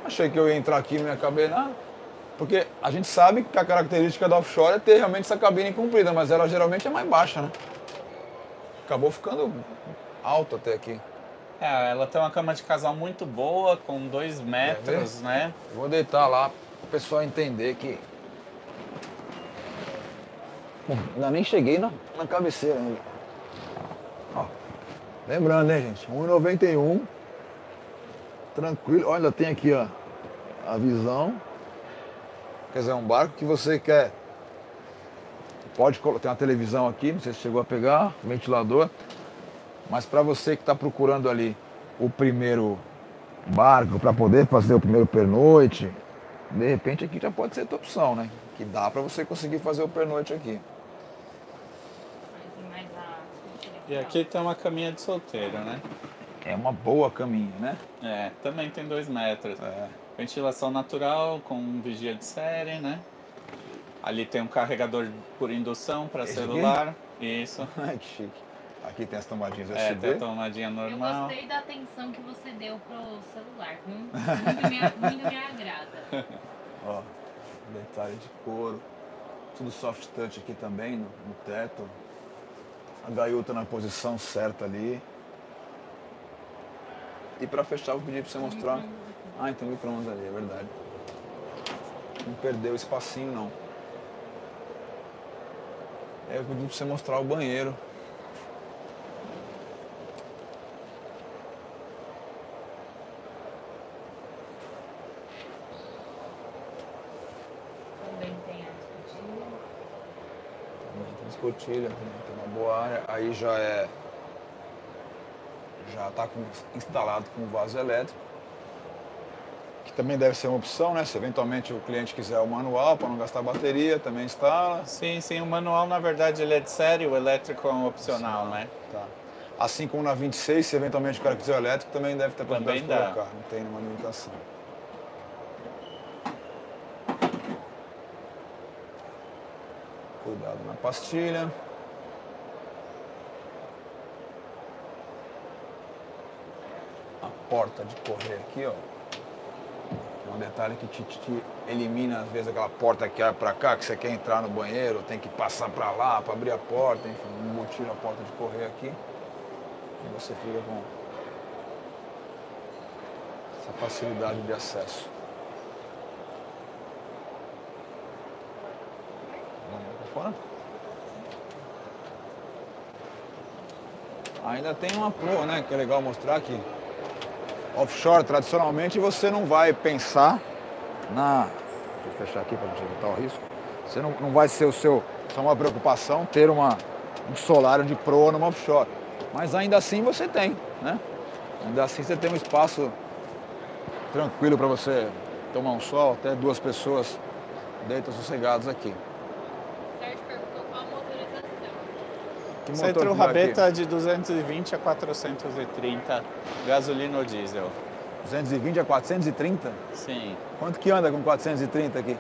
Achei que eu ia entrar aqui e não ia caber nada. Porque a gente sabe que a característica da offshore é ter realmente essa cabine comprida, mas ela geralmente é mais baixa, né? Acabou ficando alto até aqui. É, ela tem uma cama de casal muito boa, com 2 metros, né? Vou deitar lá para o pessoal entender que... Bom, ainda nem cheguei na cabeceira ainda. Ó, lembrando, né, gente? 1,91. Tranquilo. Olha, tem aqui, ó, a visão. Quer dizer, um barco que você quer... Pode colocar... Tem uma televisão aqui, não sei se chegou a pegar. Ventilador. Mas para você que está procurando ali o primeiro barco para poder fazer o primeiro pernoite, de repente aqui já pode ser a tua opção, né? Que dá para você conseguir fazer o pernoite aqui. E aqui tem uma caminha de solteiro, né? É uma boa caminha, né? É, também tem 2 metros. É. Ventilação natural com vigia de série, né? Ali tem um carregador por indução para celular. Aqui? Isso. Ai, que chique. Aqui tem as tomadinhas USB. É, tem a tomadinha normal. Eu gostei da atenção que você deu pro celular, muito me agrada. Ó, detalhe de couro. Tudo soft touch aqui também, no teto. A gaiota na posição certa ali. E pra fechar, eu vou pedir pra você mostrar... Ah, então micro-ondas ali, é verdade. Não perdeu o espacinho, não. Eu pedi pra você mostrar o banheiro. Escotilha, tem uma boa área, aí já está instalado com vaso elétrico, que também deve ser uma opção, né? Se eventualmente o cliente quiser o manual para não gastar bateria, também instala. Sim, sim, o manual na verdade ele é de série, o elétrico é um opcional, né? Tá. Assim como na 26, se eventualmente o cara quiser o elétrico, também deve ter possibilidade de colocar, não tem nenhuma limitação. Cuidado na pastilha. A porta de correr aqui, ó. É um detalhe que te elimina, às vezes, aquela porta que abre pra cá, que você quer entrar no banheiro, tem que passar pra lá pra abrir a porta, enfim, tira a porta de correr aqui. E você fica com essa facilidade de acesso. Fora. Ainda tem uma proa, né, que é legal mostrar que offshore, tradicionalmente, você não vai pensar na... Vou fechar aqui para não evitar o risco. Você não vai ser o seu... Só uma preocupação ter um solário de proa numa offshore. Mas ainda assim você tem, né? Ainda assim você tem um espaço tranquilo para você tomar um sol, até 2 pessoas deitam sossegados aqui. Centro rabeta de 220 a 430, gasolina ou diesel. 220 a 430? Sim. Quanto que anda com 430 aqui?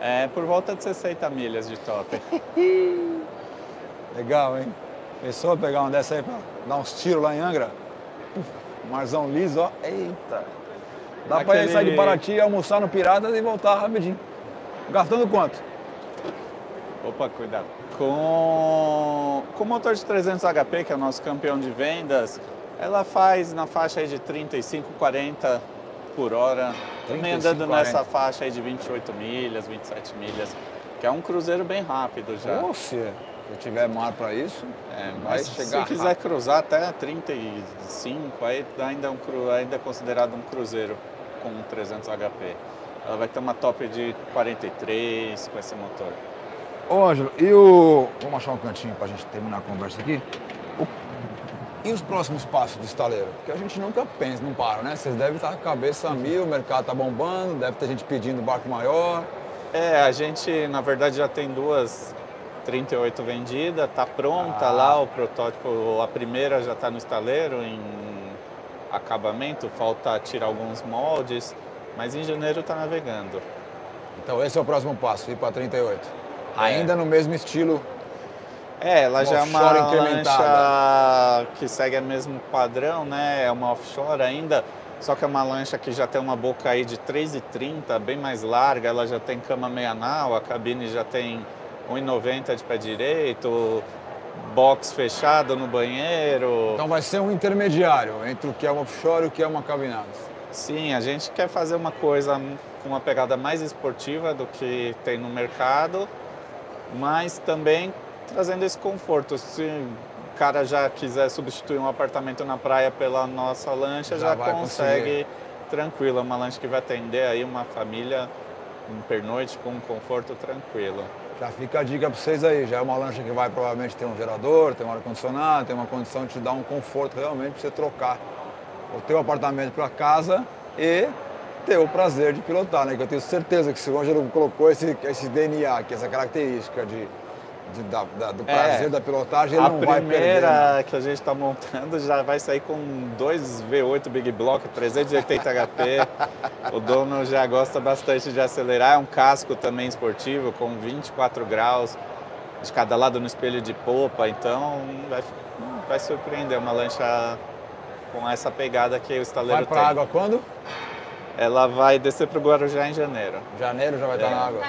É por volta de 60 milhas de top. Legal, hein? Pensou pegar uma dessa aí pra dar uns tiros lá em Angra? Marzão liso, ó. Eita! Dá pra ele sair de Paraty, almoçar no Piratas e voltar rapidinho. Gastando quanto? Opa, cuidado. Com o motor de 300 HP, que é o nosso campeão de vendas, ela faz na faixa aí de 35, 40 por hora. Também andando nessa faixa aí de 28 milhas, 27 milhas, que é um cruzeiro bem rápido já. Nossa! Se tiver mar para isso, vai chegar. Se quiser cruzar até 35, aí ainda é considerado um cruzeiro com 300 HP. Ela vai ter uma top de 43 com esse motor. Ô, Ângelo, vamos achar um cantinho para a gente terminar a conversa aqui. E os próximos passos do estaleiro? Porque a gente nunca pensa, não para, né? Vocês devem estar com a cabeça a mil, o mercado tá bombando, deve ter gente pedindo barco maior. É, a gente, na verdade, já tem duas 38 vendida, tá pronta lá o protótipo, a primeira já tá no estaleiro em acabamento, falta tirar alguns moldes, mas em janeiro tá navegando. Então esse é o próximo passo, ir para 38. Ainda no mesmo estilo. É, ela já é uma lancha que segue o mesmo padrão, né? É uma offshore ainda, só que é uma lancha que já tem uma boca aí de 3,30, bem mais larga, ela já tem cama meia nau, a cabine já tem 1,90 de pé direito, box fechado no banheiro. Então vai ser um intermediário entre o que é uma offshore e o que é uma cabinada. Sim, a gente quer fazer uma coisa com uma pegada mais esportiva do que tem no mercado, mas também trazendo esse conforto. Se o cara já quiser substituir um apartamento na praia pela nossa lancha, já consegue tranquilo. Uma lancha que vai atender aí uma família um pernoite com um conforto tranquilo. Já fica a dica para vocês aí, já é uma lancha que vai provavelmente ter um gerador, tem um ar-condicionado, tem uma condição de te dar um conforto realmente para você trocar o teu apartamento para casa e ter o prazer de pilotar, né? Que eu tenho certeza que se o Ângelo colocou esse DNA aqui, essa característica do prazer da pilotagem, ele não vai perder. A primeira, né, que a gente está montando já vai sair com 2 V8 Big Block, 380 HP. O dono já gosta bastante de acelerar. É um casco também esportivo com 24 graus de cada lado no espelho de popa. Então vai surpreender uma lancha com essa pegada que o estaleiro tem. Vai para a água quando? Ela vai descer para o Guarujá em janeiro. Janeiro já vai estar na água?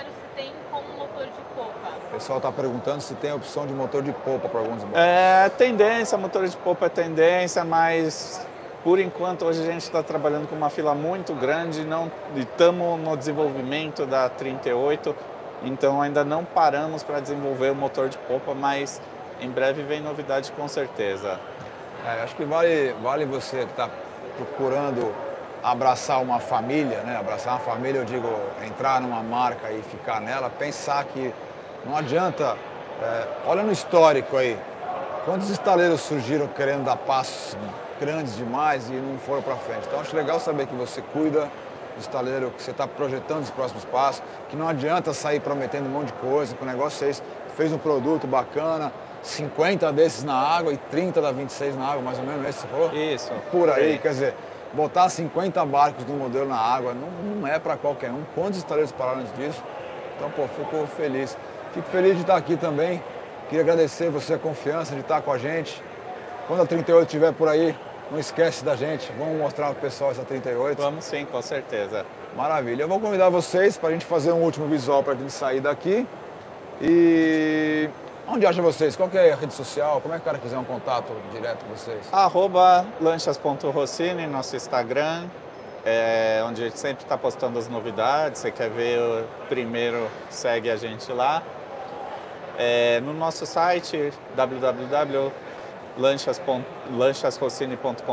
O pessoal está perguntando se tem a opção de motor de popa para alguns barcos. É tendência, motor de popa é tendência, mas por enquanto hoje a gente está trabalhando com uma fila muito grande e estamos no desenvolvimento da 38, então ainda não paramos para desenvolver o motor de popa, mas em breve vem novidade com certeza. É, acho que vale você que está procurando abraçar uma família, né? Abraçar uma família, eu digo, entrar numa marca e ficar nela, pensar que não adianta, olha no histórico aí, quantos estaleiros surgiram querendo dar passos grandes demais e não foram para frente. Então acho legal saber que você cuida do estaleiro, que você está projetando os próximos passos, que não adianta sair prometendo um monte de coisa, que o negócio é esse, fez um produto bacana, 50 desses na água e 30 da 26 na água, mais ou menos, esse você falou? Isso. Por aí, quer dizer, botar 50 barcos do modelo na água não é para qualquer um. Quantos estaleiros pararam disso? Então, pô, fico feliz. Fico feliz de estar aqui também. Queria agradecer você a confiança de estar com a gente. Quando a 38 estiver por aí, não esquece da gente. Vamos mostrar pro pessoal essa 38. Vamos sim, com certeza. Maravilha. Eu vou convidar vocês para a gente fazer um último visual para a gente sair daqui. E onde acham vocês? Qual que é a rede social? Como é que o cara quiser um contato direto com vocês? @lanchas.rossini, nosso Instagram, onde a gente sempre está postando as novidades. Você quer ver primeiro, segue a gente lá. No nosso site, www.lanchasrossini.com.br.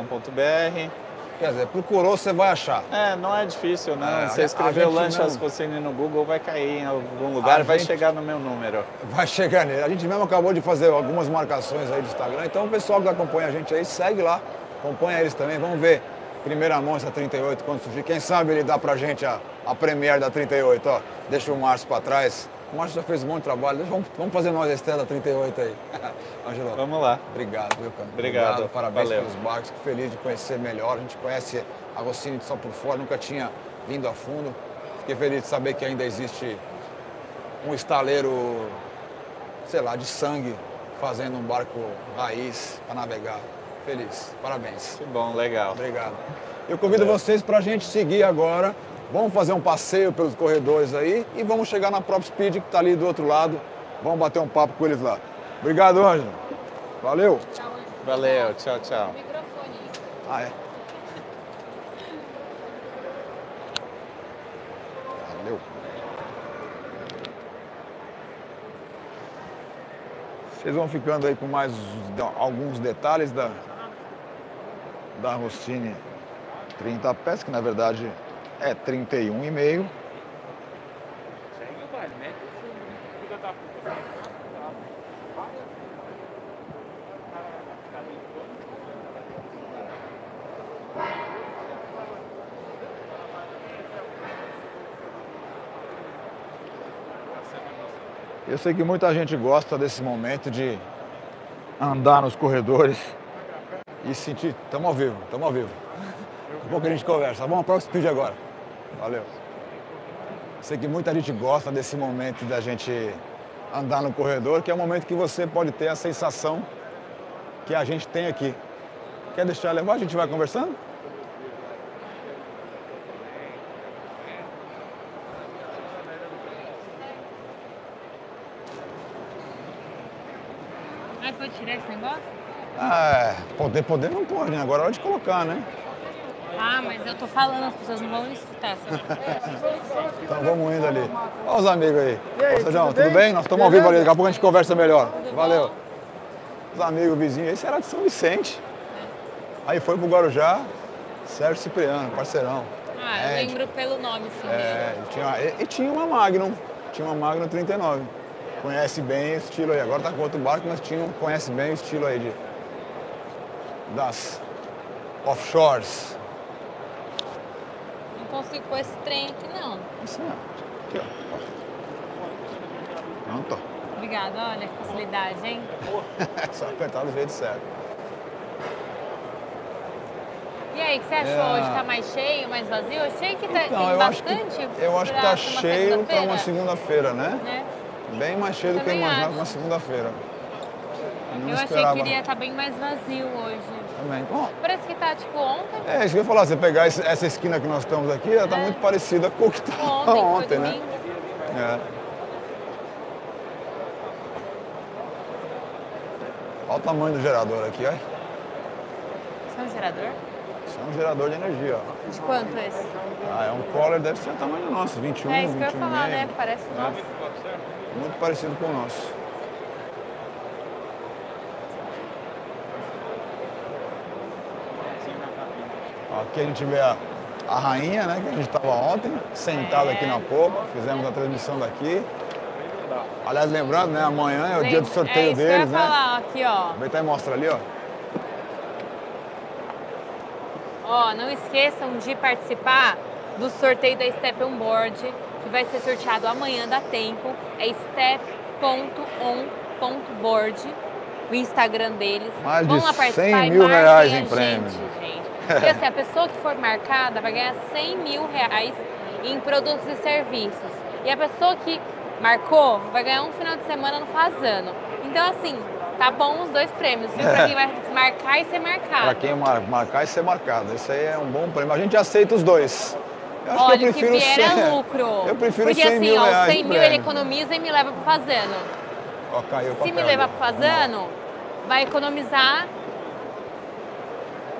Quer dizer, procurou, você vai achar. Não é difícil, não. Você escreveu Lanchas Rossini no Google, vai cair em algum lugar, vai chegar no meu número. Vai chegar nele. A gente mesmo acabou de fazer algumas marcações aí do Instagram, então o pessoal que acompanha a gente aí, segue lá, acompanha eles também, vamos ver. Primeira mão essa 38, quando surgir, quem sabe ele dá pra gente a premiere da 38, ó. Deixa o Márcio pra trás. O Márcio já fez um monte de trabalho, vamos fazer nós a estreia da 38 aí. Ângelo, vamos lá. Obrigado, viu, cara? Obrigado. Parabéns pelos barcos, que feliz de conhecer melhor. A gente conhece a Rossini só por fora, nunca tinha vindo a fundo. Fiquei feliz de saber que ainda existe um estaleiro, sei lá, de sangue, fazendo um barco raiz para navegar. Feliz, parabéns. Que bom, legal. Obrigado. Eu convido vocês para a gente seguir agora. Vamos fazer um passeio pelos corredores aí e vamos chegar na Prop Speed, que está ali do outro lado. Vamos bater um papo com eles lá. Obrigado, Ângelo. Valeu. Tchau, Ângelo. Valeu, tchau, tchau. O microfone. Ah, é. Valeu. Vocês vão ficando aí com mais alguns detalhes da Rossini 30 pés, que na verdade é 31,5. Eu sei que muita gente gosta desse momento de andar nos corredores e sentir... Estamos ao vivo, estamos ao vivo. Daqui a pouco a gente conversa. Vamos para o Speed agora. Valeu. Sei que muita gente gosta desse momento da gente andar no corredor, que é um momento que você pode ter a sensação que a gente tem aqui. Quer deixar levar? A gente vai conversando? Tirar esse negócio? Ah, poder não pode, né? Agora é hora de colocar, né? Ah, mas eu tô falando, as pessoas não vão escutar. Então vamos indo ali. Olha os amigos aí. E aí, tudo bem? Nós estamos ao vivo ali, daqui a pouco a gente conversa melhor. Valeu. Os amigos, vizinhos, esse era de São Vicente. É. Aí foi pro Guarujá, Sérgio Cipriano, parceirão. Ah, eu lembro pelo nome, sim. É, e tinha uma Magnum. Tinha uma Magnum 39. Conhece bem o estilo aí, agora tá com outro barco, mas conhece bem o estilo aí das offshores. Não consigo pôr esse trem aqui, não. Isso não. Aqui, ó. Pronto. Obrigada, olha que facilidade, hein? Só apertar do jeito certo. E aí, o que você achou? Hoje tá mais cheio, mais vazio? Eu achei que tá, então, tem bastante. Eu acho que tá cheio pra uma segunda-feira, né? É. Bem mais cheio do que eu imaginava na segunda-feira. Eu achei que iria estar bem mais vazio hoje. Também. Bom, parece que tá tipo ontem. É, isso que eu ia falar, você pegar essa esquina que nós estamos aqui, ela tá muito parecida com o que estava ontem, né? É. Olha o tamanho do gerador aqui, olha. Isso é um gerador? Isso é um gerador de energia, ó. De quanto é esse? Ah, é um collar, deve ser o tamanho nosso, 21, 21,5. É isso que eu ia falar, né? Parece nosso. Muito parecido com o nosso. Aqui a gente vê a rainha, né? Que a gente estava ontem, sentada aqui na popa. Fizemos a transmissão daqui. Aliás, lembrando, né? Amanhã é o dia do sorteio deles, né? Falar, aqui, ó. Aproveita e mostra ali, ó. Ó, não esqueçam de participar do sorteio da Step On Board, que vai ser sorteado amanhã, dá tempo. É step.on.board, o Instagram deles. Mais vão lá participar. 100 mil reais em prêmio. Gente. E assim, a pessoa que for marcada vai ganhar 100 mil reais em produtos e serviços. E a pessoa que marcou vai ganhar um final de semana no Fazano. Então, assim, tá bom os dois prêmios, viu? Pra quem vai marcar e ser marcado. Pra quem marcar e ser marcado. Isso aí é um bom prêmio. A gente aceita os dois. Eu acho que eu prefiro lucro. Eu prefiro porque 100 mil reais. Porque assim, 100 mil ele economiza e me leva pro Fazano. Ó, caiu. Se me levar pro Fazano, vai economizar.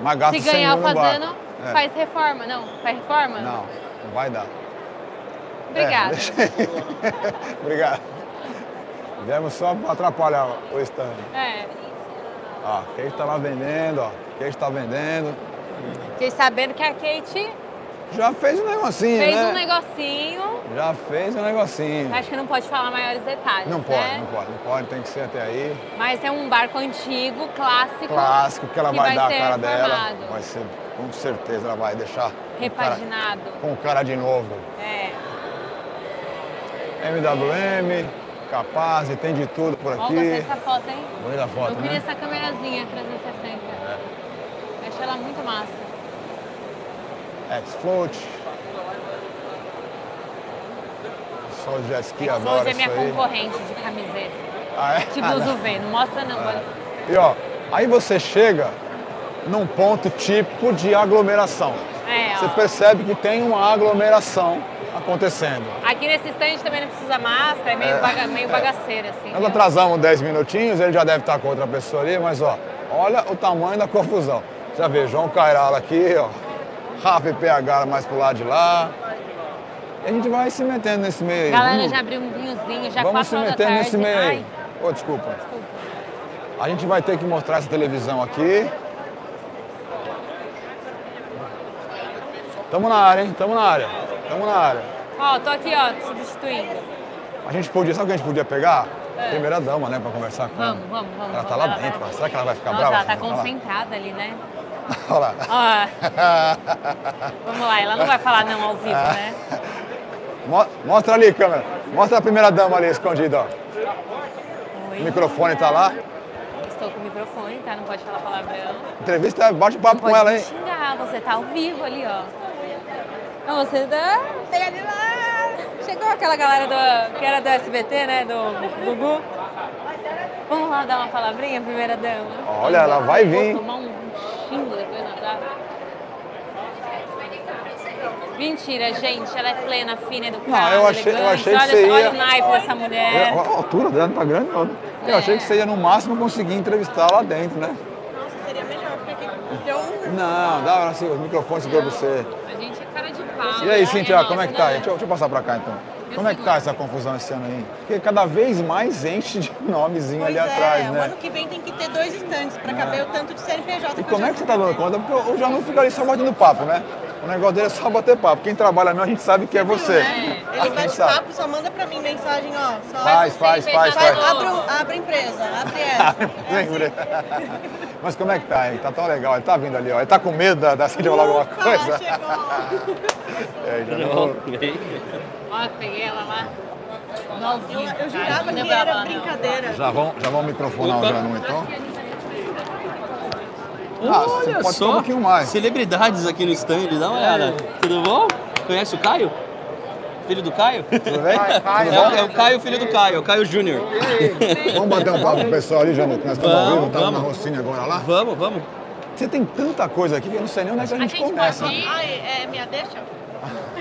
Mas gasta. Se ganhar o Fazano, faz reforma. Não, faz reforma? Não, não vai dar. Obrigada. Obrigado. Viemos só pra atrapalhar o stand. É. Ó, Kate tá lá vendendo, ó. Kate tá vendendo. Fiquei sabendo que a Kate... Já fez um negocinho, Fez um negocinho. Já fez um negocinho. Acho que não pode falar maiores detalhes, Não pode, tem que ser até aí. Mas é um barco antigo, clássico. Clássico, que ela vai dar a cara dela. Vai ser, com certeza, ela vai deixar... Repaginado. Com cara de novo. É. MWM, capaz, tem de tudo por aqui. Ó, gostei dessa foto, hein? Bonita foto, né? Eu queria essa câmerazinha 360. É. Eu achei ela muito massa. X-Float, só o jet ski agora. É minha concorrente de camiseta. Ah, é? De blusa UV, não mostra não. Ah. E ó, aí você chega num ponto típico de aglomeração. É, você percebe que tem uma aglomeração acontecendo. Aqui nesse stand também não precisa máscara, é meio, meio bagaceira assim. Nós atrasamos 10 minutinhos, ele já deve estar com outra pessoa ali, mas ó, olha o tamanho da confusão. Já vê, João Cairala aqui, ó, Rafa e PH mais pro lado de lá. E a gente vai se metendo nesse meio aí. Galera, já abriu um vinhozinho, já 4 horas da tarde. Vamos se metendo nesse meio aí. Ô, desculpa. A gente vai ter que mostrar essa televisão aqui. Tamo na área, hein? Tamo na área. Tamo na área. Ó, tô aqui, ó, substituindo. A gente podia, sabe o que a gente podia pegar? Primeira dama, né, pra conversar com ela. Vamos, vamos, vamos. Ela tá lá dentro, vai... será que ela vai ficar brava? Ela tá concentrada ali, né? Olha lá. Ó. Vamos lá, ela não vai falar não ao vivo, né? Mostra ali, câmera. Mostra a primeira dama ali, escondida, ó. Oi, o microfone tá lá. Estou com o microfone, tá? Não pode falar palavrão. Entrevista, bate papo com ela, hein? Não pode xingar, você tá ao vivo ali, ó. Não, você tá... Pega de lá. Chegou aquela galera do, que era do SBT, né? Do Gugu. Vamos lá dar uma palavrinha, primeira dama. Olha, ela vai vir. Vou tomar um xingo depois na tarde. Mentira, gente. Ela é plena, fina, educada, eu achei que você ia... Olha o naipe dessa mulher. A altura dela não tá grande, não. Eu achei que você ia, no máximo, conseguir entrevistar lá dentro, né? Nossa, seria melhor, porque aqui... Não, dá assim, os microfones pra você. E aí, Cintia, como é que tá? Deixa eu passar pra cá, então. Como é que tá essa confusão esse ano aí? Porque cada vez mais enche de nomezinho ali atrás, né? O ano que vem tem que ter 2 estandes pra caber o tanto de CNPJ. E como é que você tá dando conta? Porque o Janu fica ali só batendo papo, né? O negócio dele é só bater papo. Quem trabalha mesmo, a gente sabe que é você. Ele bate papo, só manda pra mim mensagem, ó. Faz. Abre a empresa, abre essa. Mas como é que tá, hein? Tá tão legal. Ele tá vindo ali, ó. Ele tá com medo da Cintia falar alguma coisa? Chegou! Ó, peguei ela lá. Eu jurava que era brincadeira. Já vão microfonar o Janu, então? Olha, pode só um pouquinho mais. Celebridades aqui no stand, dá uma olhada. Tudo bom? Conhece o Caio? Filho do Caio? Tudo bem? É o Caio, filho do Caio, é o Caio Júnior. Vamos bater um papo com o pessoal ali, Janu, que nós estamos ao vivo, estamos na Rossini agora lá. Vamos, vamos. Você tem tanta coisa aqui que eu não sei nem onde é que a gente começa. É minha deixa?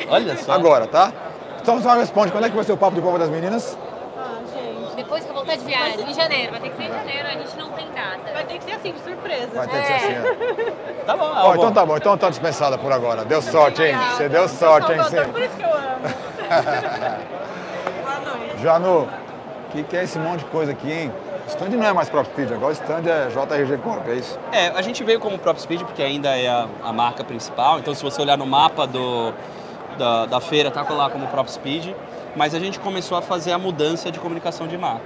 Olha só. Agora, tá? Só responde, quando é que vai ser o Papo de Popa das meninas? Depois que eu voltar de viagem, em janeiro, vai ter que ser em janeiro, a gente não tem data. Vai ter que ser assim, de surpresa. Vai ter que ser assim. Tá bom, ó. Então tá bom, então tá dispensada por agora. Deu sorte, hein? Você deu sorte, hein? Por isso que eu amo. Janu, que é esse monte de coisa aqui, hein? O stand não é mais Prop Speed, agora o stand é JRG Corp, é isso? É, a gente veio como Prop Speed porque ainda é a marca principal, então se você olhar no mapa da feira, tá lá como Prop Speed. Mas a gente começou a fazer a mudança de comunicação de marca,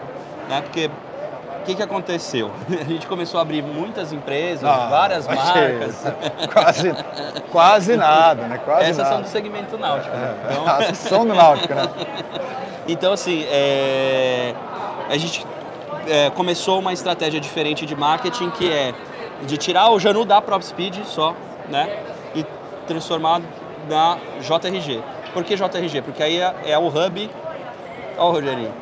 né? Porque o que aconteceu? A gente começou a abrir muitas empresas, várias marcas. Quase nada, né? Quase nada. Essas são do segmento náutico, né? Então... São do náutico, né? Então, assim, a gente começou uma estratégia diferente de marketing, que é de tirar o Janu da Prop Speed só, né? E transformar na JRG. Por que JRG? Porque aí é o hub. Olha o Rogerinho.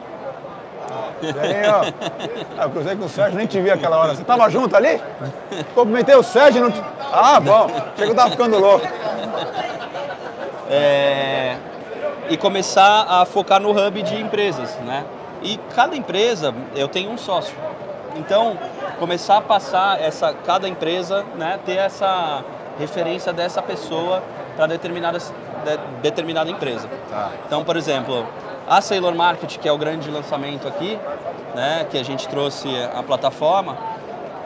Eu cruzei com o Sérgio, nem te vi aquela hora. Você estava junto ali? Cumprimentei o Sérgio e não te... Ah, bom. Chega, eu tava ficando louco. E começar a focar no hub de empresas, né? E cada empresa, eu tenho um sócio. Então, começar a passar cada empresa, né? Ter essa referência dessa pessoa para determinada empresa. Tá. Então, por exemplo, a Sailor Market, que é o grande lançamento aqui, né, que a gente trouxe a plataforma,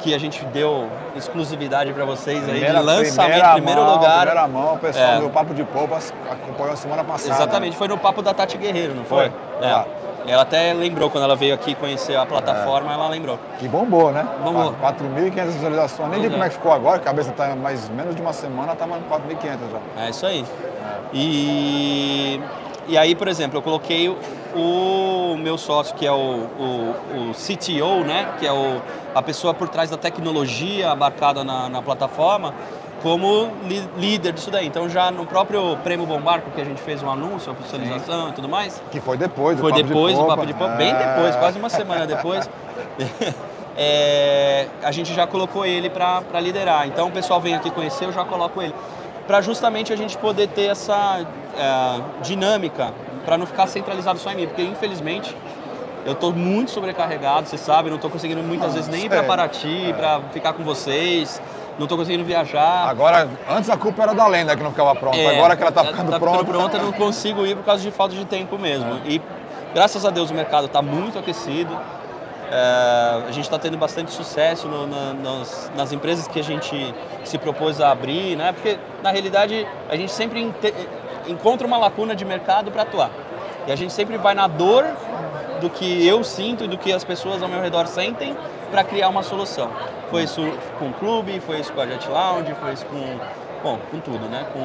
que a gente deu exclusividade para vocês aí, de lançamento, primeiro lugar. Primeira mão, o pessoal do Papo de Popa acompanhou a semana passada. Exatamente, né? Foi no Papo da Tati Guerreiro, não foi? Tá. Ela até lembrou, quando ela veio aqui conhecer a plataforma, ela lembrou. Que bombou, né? Bombou. 4.500 visualizações. Nem digo como é que ficou agora, a cabeça está mais menos de uma semana, está mais 4.500 já. É isso aí. E aí, por exemplo, eu coloquei o meu sócio, que é o CTO, né? Que é a pessoa por trás da tecnologia abarcada na plataforma, como líder disso daí. Então já no próprio Prêmio Bombarco, que a gente fez um anúncio, oficialização e tudo mais. Que foi depois do Papo de Popa. Bem depois, quase uma semana depois. A gente já colocou ele para liderar. Então o pessoal vem aqui conhecer, eu já coloco ele. Para justamente a gente poder ter essa dinâmica, para não ficar centralizado só em mim. Porque infelizmente eu estou muito sobrecarregado, vocês sabem, não estou conseguindo muitas vezes nem ir para Paraty, para ficar com vocês. Não estou conseguindo viajar. Agora, antes a culpa era da lenda que não ficava pronta. Agora que ela está ficando pronta. Eu não consigo ir por causa de falta de tempo mesmo. E graças a Deus o mercado está muito aquecido. A gente está tendo bastante sucesso nas empresas que a gente se propôs a abrir, né? Porque na realidade a gente sempre encontra uma lacuna de mercado para atuar. E a gente sempre vai na dor do que eu sinto e do que as pessoas ao meu redor sentem para criar uma solução. Foi isso com o clube, foi isso com a Jet Lounge, foi isso com tudo, né? Com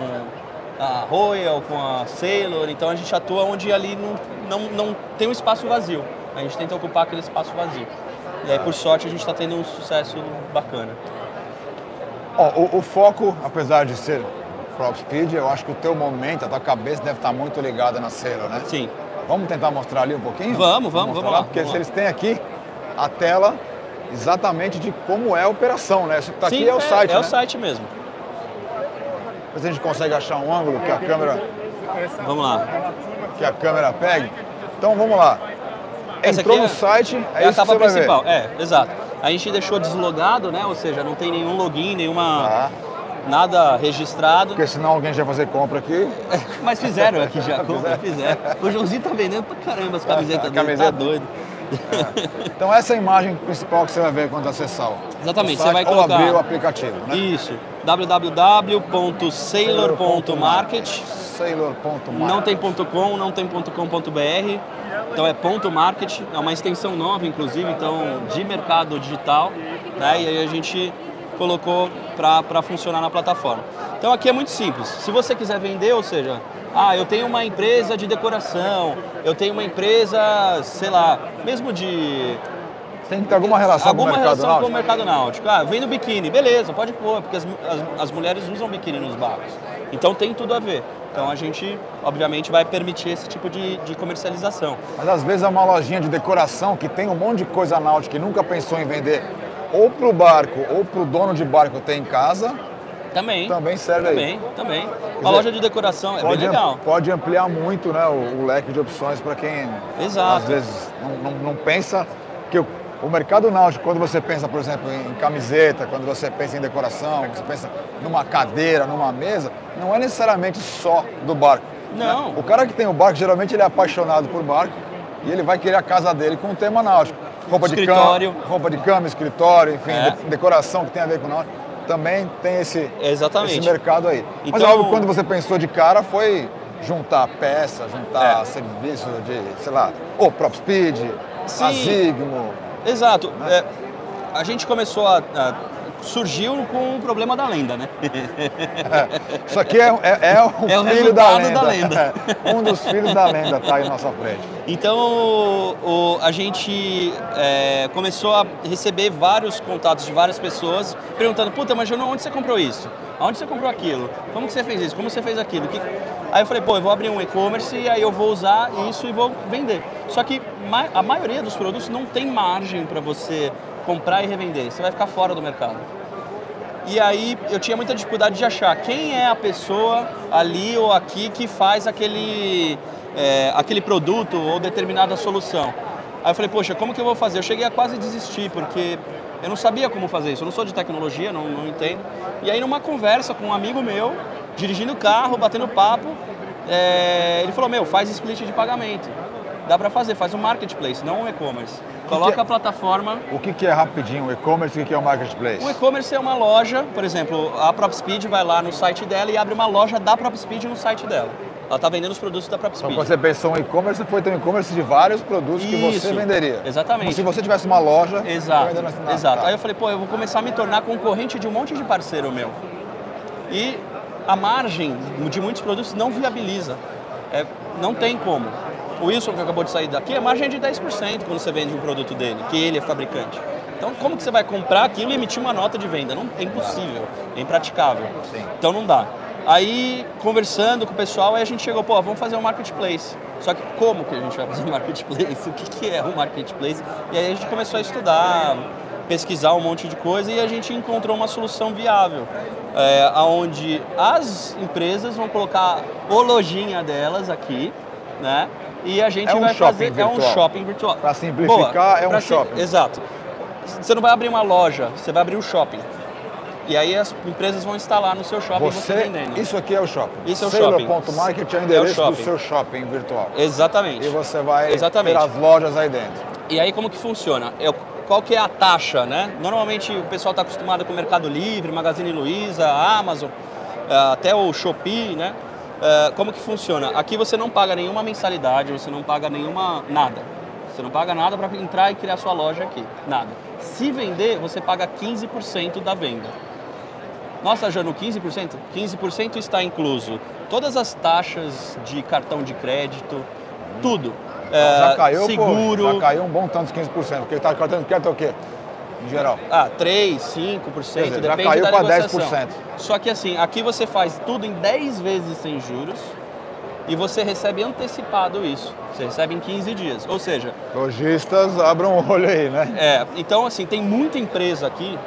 a Royal, com a Sailor. Então a gente atua onde ali não tem um espaço vazio. A gente tenta ocupar aquele espaço vazio. E aí, por sorte, a gente está tendo um sucesso bacana. O foco, apesar de ser Prop Speed, eu acho que o teu momento, a tua cabeça deve estar muito ligada na Sailor, né? Sim. Vamos tentar mostrar ali um pouquinho? Vamos lá. Porque se eles têm aqui a tela exatamente de como é a operação, né? Isso que tá aqui é o site, né? É o site mesmo. Mas a gente consegue achar um ângulo que a câmera... Vamos lá. Que a câmera pegue. Então, vamos lá. Entrou no site, é isso que você vai ver. É a capa principal, exato. A gente deixou deslogado, né? Ou seja, não tem nenhum login, nada registrado. Porque senão alguém já vai fazer compra aqui. Mas fizeram aqui já, fizeram. O Joãozinho tá vendendo pra caramba as camisetas dele, tá doido. Então essa é a imagem principal que você vai ver quando acessar o site. Exatamente, você vai colocar... ou abrir o aplicativo, né? Isso, www.sailor.market. Sailor.market. Não tem .com, não tem .com.br, então é .market, é uma extensão nova, inclusive, então de mercado digital, né? E aí a gente colocou para funcionar na plataforma. Então aqui é muito simples, se você quiser vender, ou seja, eu tenho uma empresa de decoração, eu tenho uma empresa, sei lá, mesmo de... Tem que ter alguma relação com o mercado náutico? Alguma relação com o mercado náutico. Vendo biquíni, beleza, pode pôr, porque as mulheres usam biquíni nos barcos. Então tem tudo a ver. Então a gente, obviamente, vai permitir esse tipo de comercialização. Mas às vezes é uma lojinha de decoração que tem um monte de coisa náutica que nunca pensou em vender ou para o barco ou para o dono de barco ter em casa. Também serve aí. Também. Uma loja de decoração é bem legal. Pode ampliar muito, né, o leque de opções para quem às vezes não pensa que o mercado náutico, quando você pensa, por exemplo, em camiseta, quando você pensa em decoração, quando você pensa numa cadeira, numa mesa, não é necessariamente só do barco. Não. Né? O cara que tem o barco, geralmente ele é apaixonado por barco e ele vai querer a casa dele com o tema náutico. Roupa de cama, escritório, enfim, decoração que tem a ver com náutico. Também tem esse mercado aí. Então, mas é óbvio que quando você pensou de cara foi juntar peça, juntar serviço de, sei lá, o Prop Speed, a Zigma. Exato. Né? A gente começou surgiu com o problema da lenda, né? Isso aqui é o filho da lenda. Um dos filhos da lenda está aí na nossa frente. Então a gente começou a receber vários contatos de várias pessoas perguntando, puta, mas Janu, onde você comprou isso? Onde você comprou aquilo? Como que você fez isso? Como você fez aquilo? Aí eu falei, eu vou abrir um e-commerce e aí eu vou usar isso e vou vender. Só que a maioria dos produtos não tem margem para você comprar e revender, você vai ficar fora do mercado. E aí eu tinha muita dificuldade de achar quem é a pessoa ali ou aqui que faz aquele produto ou determinada solução. Aí eu falei, poxa, como que eu vou fazer? Eu cheguei a quase desistir, porque eu não sabia como fazer isso, eu não sou de tecnologia, não entendo. E aí numa conversa com um amigo meu, dirigindo o carro, batendo papo, ele falou, faz split de pagamento. Dá para fazer, faz um marketplace, não um e-commerce. Coloca a plataforma... O que é rapidinho o e-commerce e o que é o marketplace? O e-commerce é uma loja, por exemplo, a Prop Speed vai lá no site dela e abre uma loja da Prop Speed no site dela. Ela está vendendo os produtos da Prop Speed. Então, quando você pensou em e-commerce, foi ter um e-commerce de vários produtos que você venderia. Exatamente. Como se você tivesse uma loja... Exato, exato. Aí eu falei, eu vou começar a me tornar concorrente de um monte de parceiro meu. E a margem de muitos produtos não viabiliza. Não tem como. O Wilson, que acabou de sair daqui, é margem de 10% quando você vende um produto dele, que ele é fabricante. Então, como que você vai comprar aquilo e emitir uma nota de venda? Não, é impossível, é impraticável. Sim. Então, não dá. Aí, conversando com o pessoal, aí a gente chegou, pô, vamos fazer um marketplace. Só que como que a gente vai fazer um marketplace? O que, que é um marketplace? E aí a gente começou a estudar, pesquisar um monte de coisa e a gente encontrou uma solução viável, onde as empresas vão colocar o lojinha delas aqui, né? E a gente vai fazer... virtual. É um shopping virtual. Para simplificar, shopping. Exato. Você não vai abrir uma loja, você vai abrir um shopping. E aí as empresas vão instalar no seu shopping e vão vendendo. Isso aqui é o shopping. Isso é o shopping. Sailor.market é o endereço do seu shopping virtual. Exatamente. E você vai ter as lojas aí dentro. E aí como que funciona? Qual que é a taxa, né? Normalmente o pessoal está acostumado com o Mercado Livre, Magazine Luiza, Amazon, até o Shopee, né? Como que funciona? Aqui você não paga nenhuma mensalidade, você não paga nenhuma nada. Você não paga nada para entrar e criar sua loja aqui, nada. Se vender, você paga 15% da venda. Nossa, Janu, 15%? 15% está incluso todas as taxas de cartão de crédito, tudo. Já caiu, seguro. Pô, já caiu um bom tanto de 15%, porque está cartão de crédito é o quê? Em geral? 3%, 5%, depende da negociação. Já caiu para 10%. Só que assim, aqui você faz tudo em 10 vezes sem juros e você recebe antecipado isso. Você recebe em 15 dias, ou seja... Lojistas, abram o olho aí, né? Então assim, tem muita empresa aqui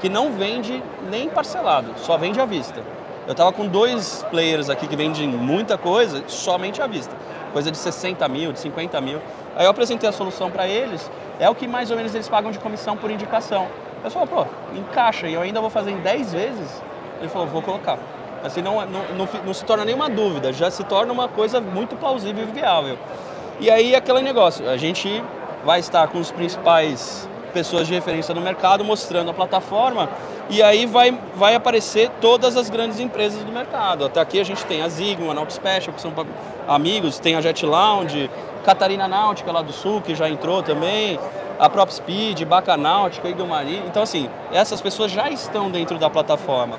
que não vende nem parcelado, só vende à vista. Eu estava com 2 players aqui que vendem muita coisa, somente à vista. Coisa de 60 mil, de 50 mil. Aí eu apresentei a solução para eles, é o que mais ou menos eles pagam de comissão por indicação. Eu falei, pô, encaixa, e eu ainda vou fazer em 10 vezes? Ele falou, vou colocar. Assim, não se torna nenhuma dúvida, já se torna uma coisa muito plausível e viável. E aí, aquele negócio, a gente vai estar com os principais pessoas de referência no mercado, mostrando a plataforma, e aí vai aparecer todas as grandes empresas do mercado. Até aqui a gente tem a Zigma, a Nautic Special, que são amigos, tem a Jet Lounge, Catarina Náutica lá do Sul, que já entrou também, a Prop Speed, Baca Náutica, Igomari. Então, assim, essas pessoas já estão dentro da plataforma,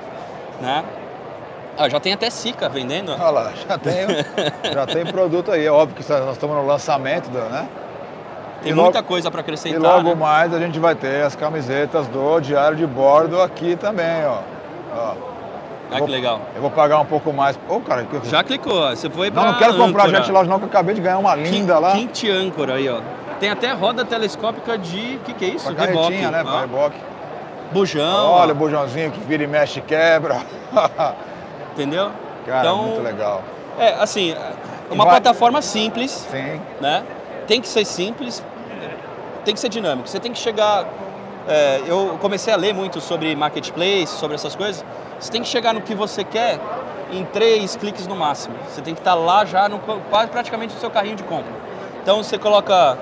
né? Já tem até Sica vendendo. Olha lá, já tem produto aí. É óbvio que nós estamos no lançamento, né? Tem muita coisa para acrescentar. E logo mais a gente vai ter as camisetas do Diário de Bordo aqui também, ó. Olha que legal. Eu vou pagar um pouco mais. Ô, cara, já clicou, você foi para... Não quero comprar a Jet Lounge não, que eu acabei de ganhar uma linda lá. Kit âncora aí, ó. Tem até roda telescópica de... que é isso? Carretinha, né? Para reboque. Bujão. Olha o bujãozinho que vira e mexe e quebra. Entendeu? Cara, muito legal. É, assim, uma plataforma simples. Sim. Né? Tem que ser simples, tem que ser dinâmico. Você tem que chegar... eu comecei a ler muito sobre marketplace, sobre essas coisas. Você tem que chegar no que você quer em 3 cliques no máximo. Você tem que estar lá já praticamente no seu carrinho de compra. Então você coloca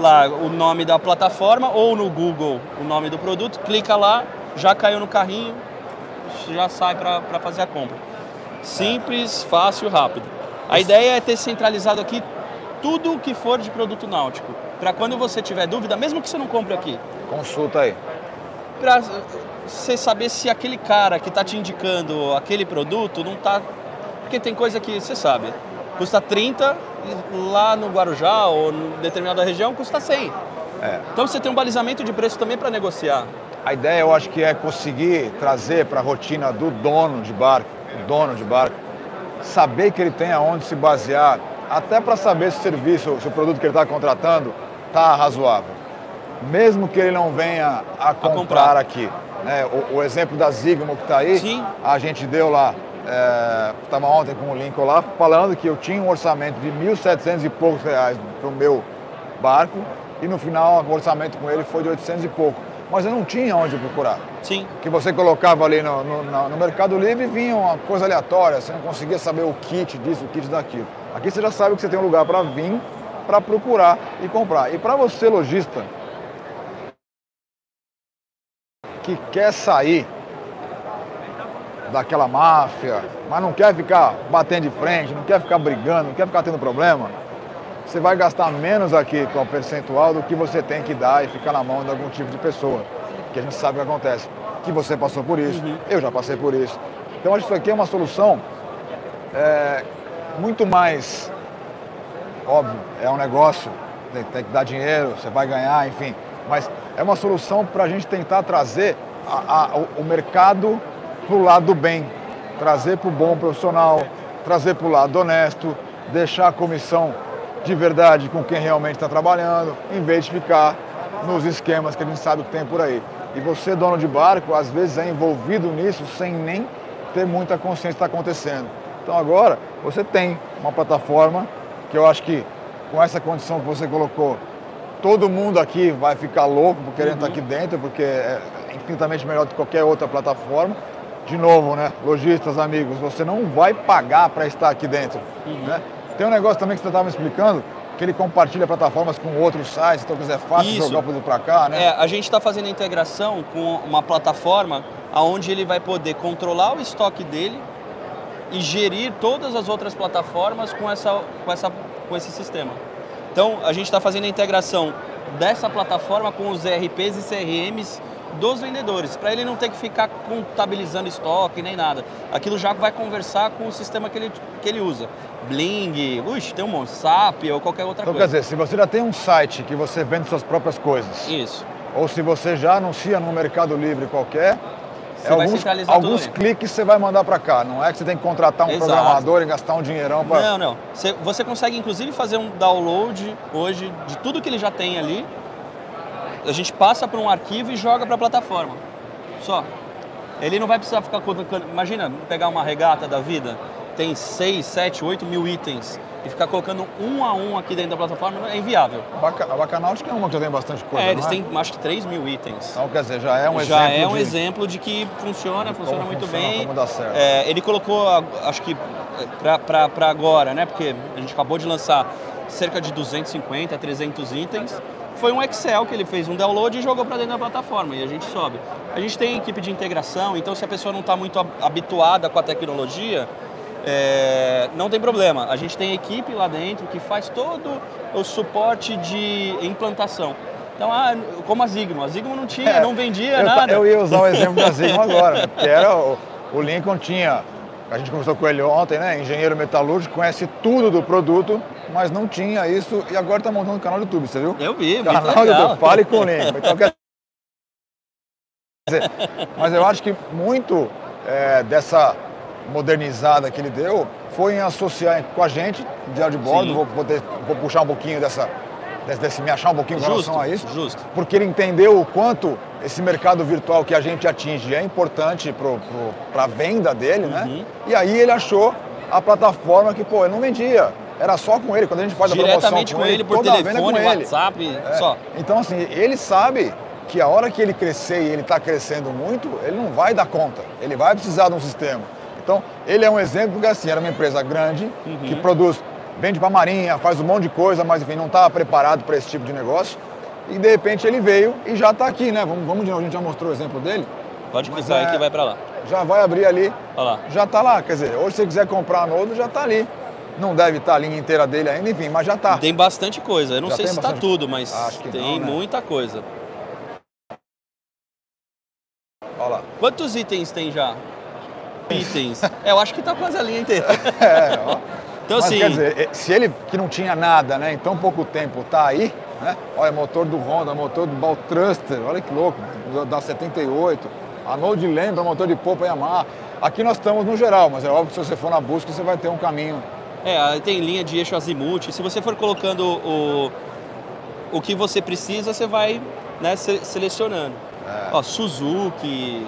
lá o nome da plataforma ou no Google o nome do produto, clica lá, já caiu no carrinho, já sai para fazer a compra. Simples, fácil, rápido. A ideia é ter centralizado aqui tudo o que for de produto náutico, para quando você tiver dúvida, mesmo que você não compre aqui. Consulta aí. Para você saber se aquele cara que está te indicando aquele produto não está... Porque tem coisa que, você sabe, custa 30, lá no Guarujá ou em determinada região custa 100. Então você tem um balizamento de preço também para negociar. A ideia, eu acho que é conseguir trazer para a rotina do dono de barco, saber que ele tem aonde se basear, até para saber se o serviço, se o produto que ele está contratando está razoável. Mesmo que ele não venha a comprar aqui. Né? O exemplo da Zigma que está aí, sim, a gente deu lá, estava ontem com o Lincoln lá, falando que eu tinha um orçamento de R$ 1.700 e poucos para o meu barco e no final o orçamento com ele foi de R$ 800 e pouco. Mas eu não tinha onde procurar. Sim. Que você colocava ali no Mercado Livre e vinha uma coisa aleatória, você não conseguia saber o kit disso, o kit daquilo. Aqui você já sabe que você tem um lugar para vir, para procurar e comprar. E para você, lojista, que quer sair daquela máfia, mas não quer ficar batendo de frente, não quer ficar brigando, não quer ficar tendo problema, você vai gastar menos aqui com o percentual do que você tem que dar e ficar na mão de algum tipo de pessoa, que a gente sabe o que acontece. Que você passou por isso, eu já passei por isso. Então, acho que isso aqui é uma solução... muito mais, óbvio, é um negócio, tem que dar dinheiro, você vai ganhar, enfim, mas é uma solução para a gente tentar trazer o mercado para o lado do bem, trazer para o bom profissional, trazer para o lado honesto, deixar a comissão de verdade com quem realmente está trabalhando, em vez de ficar nos esquemas que a gente sabe que tem por aí. E você, dono de barco, às vezes é envolvido nisso sem nem ter muita consciência do que está acontecendo. Então agora você tem uma plataforma que eu acho que com essa condição que você colocou, todo mundo aqui vai ficar louco por querendo estar aqui dentro, porque é infinitamente melhor do que qualquer outra plataforma. De novo, né? Lojistas, amigos, você não vai pagar para estar aqui dentro. Né? Tem um negócio também que você estava me explicando, que ele compartilha plataformas com outros sites, então é fácil jogar para cá, né? É, a gente está fazendo a integração com uma plataforma onde ele vai poder controlar o estoque dele e gerir todas as outras plataformas com esse sistema. Então, a gente está fazendo a integração dessa plataforma com os ERPs e CRMs dos vendedores, para ele não ter que ficar contabilizando estoque nem nada. Aquilo já vai conversar com o sistema que ele usa. Bling, tem um monte, SAP ou qualquer outra coisa. Então, quer dizer, se você já tem um site que você vende suas próprias coisas, ou se você já anuncia no Mercado Livre qualquer, alguns cliques você vai mandar para cá. Não é que você tem que contratar um programador e gastar um dinheirão para... Não, não. Você consegue, inclusive, fazer um download hoje de tudo que ele já tem ali. A gente passa para um arquivo e joga para a plataforma. Só. Ele não vai precisar ficar... Imagina pegar uma regata da vida, tem 6, 7, 8 mil itens, e ficar colocando um a um aqui dentro da plataforma é inviável. A Bacanáutica é uma que já tem bastante coisa, eles têm acho que 3 mil itens. Então, quer dizer, já é um exemplo de que funciona muito bem. Como dá certo. É, ele colocou, acho que para agora, né? Porque a gente acabou de lançar cerca de 250, 300 itens. Foi um Excel que ele fez um download e jogou para dentro da plataforma e a gente sobe. A gente tem equipe de integração, então se a pessoa não está muito habituada com a tecnologia, não tem problema. A gente tem equipe lá dentro que faz todo o suporte de implantação. Então, como a Zigma. A Zigma não tinha, não vendia nada. Eu ia usar o exemplo da Zigma agora, porque era o Lincoln tinha... A gente conversou com ele ontem, né? Engenheiro metalúrgico, conhece tudo do produto, mas não tinha isso e agora está montando um canal do YouTube, você viu? Eu vi, muito legal. YouTube, fale com o Lincoln. Então, quer dizer, mas eu acho que muito dessa modernizada que ele deu foi em associar com a gente, de bordo, vou puxar um pouquinho desse me achar um pouquinho com relação a isso, porque ele entendeu o quanto esse mercado virtual que a gente atinge é importante para a venda dele, né? E aí ele achou a plataforma que, pô, eu não vendia, era só com ele, quando a gente faz a promoção com ele por telefone, WhatsApp, só. Então, assim, ele sabe que a hora que ele crescer e ele está crescendo muito, ele não vai dar conta, ele vai precisar de um sistema. Então, ele é um exemplo que, assim, era uma empresa grande, que vende para a marinha, faz um monte de coisa, mas enfim, não estava preparado para esse tipo de negócio. E de repente ele veio e já está aqui, né? Vamos de novo, a gente já mostrou o exemplo dele. Pode clicar aí que vai para lá. Já vai abrir ali, lá. Já está lá. Quer dizer, hoje se você quiser comprar novo, já está ali. Não deve estar a linha inteira dele ainda, enfim, mas já está. Tem bastante coisa, eu não sei se está tudo, mas tem muita coisa. Olha lá. Quantos itens tem já? Itens. Eu acho que está quase a linha inteira. Ó. Então, mas, assim, quer dizer, se ele que não tinha nada, né, em tão pouco tempo tá aí, né? Olha, motor do Honda, motor do Ball Thruster, olha que louco, da 78, Arnold Lembra, motor de Popa Yamaha. Aqui nós estamos no geral, mas é óbvio que se você for na busca, você vai ter um caminho. Aí tem linha de eixo azimuth, se você for colocando o que você precisa, você vai, né, selecionando. Ó, Suzuki...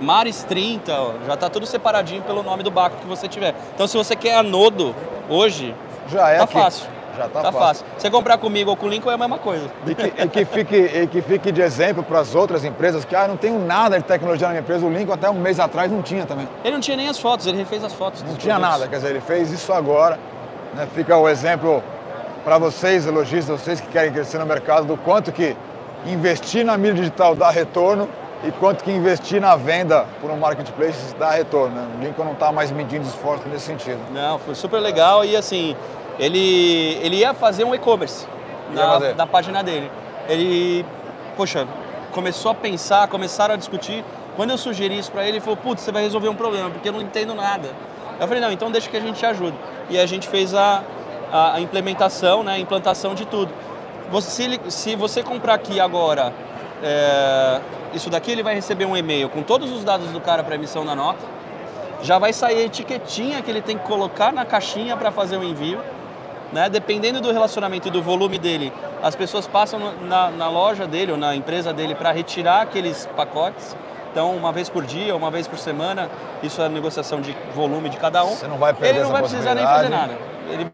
Maris 30, já tá tudo separadinho pelo nome do barco que você tiver. Então, se você quer a nodo hoje, já tá fácil. Já tá fácil. Você comprar comigo ou com o Lincoln é a mesma coisa. E que fique de exemplo para as outras empresas que não tenho nada de tecnologia na minha empresa. O Lincoln até um mês atrás não tinha também. Ele não tinha nem as fotos, ele refez as fotos. Não tinha nada, quer dizer, ele fez isso agora. Né? Fica o exemplo para vocês, lojistas, vocês que querem crescer no mercado, do quanto que investir na mídia digital dá retorno. E quanto que investir na venda por um marketplace dá retorno, né? O Lincoln não está mais medindo esforço nesse sentido. Não, foi super legal e, assim, ele ia fazer um e-commerce da página dele. Ele, poxa, começou a pensar, começaram a discutir. Quando eu sugeri isso para ele falou, putz, você vai resolver um problema, porque eu não entendo nada. Eu falei, não, então deixa que a gente te ajude. E a gente fez a implantação de tudo. se você comprar aqui agora isso daqui, ele vai receber um e-mail com todos os dados do cara para emissão da nota. Já vai sair a etiquetinha que ele tem que colocar na caixinha para fazer o envio. Né? Dependendo do relacionamento e do volume dele, as pessoas passam na loja dele ou na empresa dele para retirar aqueles pacotes. Então, uma vez por dia, uma vez por semana, isso é a negociação de volume de cada um. Você não vai perder essa possibilidade. Ele não vai precisar nem fazer nada. Ele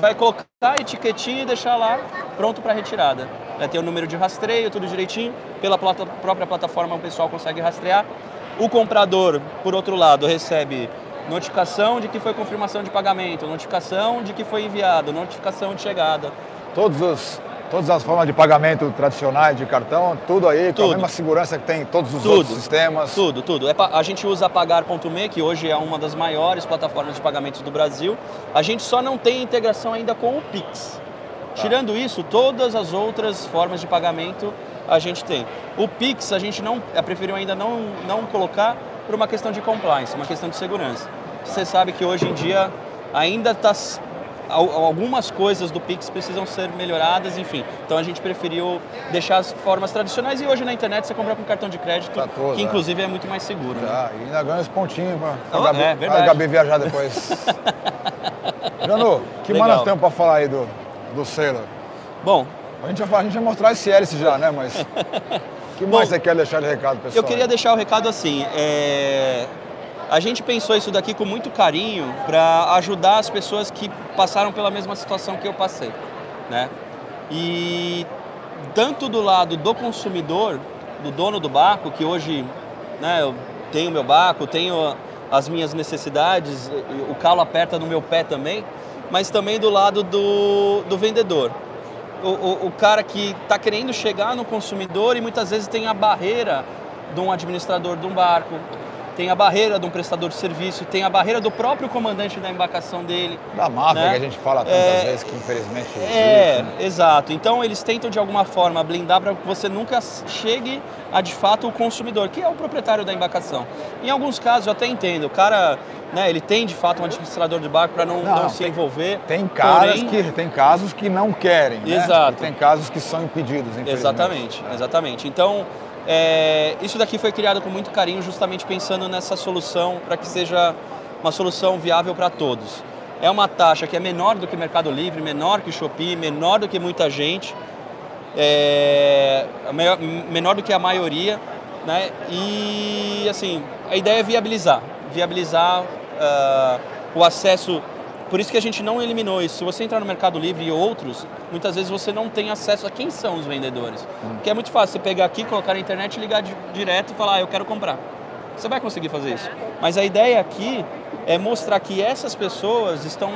vai colocar a etiquetinha e deixar lá pronto para retirada. Vai ter o número de rastreio, tudo direitinho. Pela própria plataforma o pessoal consegue rastrear. O comprador, por outro lado, recebe notificação de que foi confirmação de pagamento, notificação de que foi enviado, notificação de chegada. Todas as formas de pagamento tradicionais de cartão, tudo aí, com a mesma segurança que tem em todos os outros sistemas. Tudo. A gente usa a Pagar.me, que hoje é uma das maiores plataformas de pagamentos do Brasil. A gente só não tem integração ainda com o Pix. Tá. Tirando isso, todas as outras formas de pagamento a gente tem. O Pix a gente preferiu ainda não colocar por uma questão de compliance, uma questão de segurança. Você sabe que hoje em dia ainda está... Algumas coisas do Pix precisam ser melhoradas, enfim. Então a gente preferiu deixar as formas tradicionais e hoje na internet você compra com cartão de crédito, que inclusive é muito mais seguro. Né? E ainda ganha os pontinhos para a Gabi viajar depois. Janu, que mais nós temos para falar aí do Sailor? Bom, a gente vai mostrar esse hélice já, né? Mas o que mais você quer deixar de recado, pessoal? Eu queria deixar o recado assim, a gente pensou isso daqui com muito carinho para ajudar as pessoas que passaram pela mesma situação que eu passei, né? E tanto do lado do consumidor, do dono do barco, que hoje, né, eu tenho meu barco, tenho as minhas necessidades, o calo aperta no meu pé também, mas também do lado do vendedor. O cara que está querendo chegar no consumidor e muitas vezes tem a barreira de um administrador de um barco, tem a barreira de um prestador de serviço, tem a barreira do próprio comandante da embarcação dele. Da máfia, né? Que a gente fala tantas vezes que infelizmente existe. Exato. Então eles tentam de alguma forma blindar para que você nunca chegue a de fato o consumidor, que é o proprietário da embarcação. Em alguns casos eu até entendo, o cara, né, ele tem de fato um administrador de barco para não se envolver. Tem casos que não querem, né? Exato. E tem casos que são impedidos, infelizmente. Exatamente. Então... isso daqui foi criado com muito carinho, justamente pensando nessa solução, para que seja uma solução viável para todos. É uma taxa que é menor do que Mercado Livre, menor que Shopee, menor do que muita gente, menor do que a maioria, né? E assim, a ideia é viabilizar o acesso. Por isso que a gente não eliminou isso. Se você entrar no Mercado Livre e outros, muitas vezes você não tem acesso a quem são os vendedores. Porque é muito fácil você pegar aqui, colocar na internet, ligar direto e falar, eu quero comprar. Você vai conseguir fazer isso. Mas a ideia aqui é mostrar que essas pessoas estão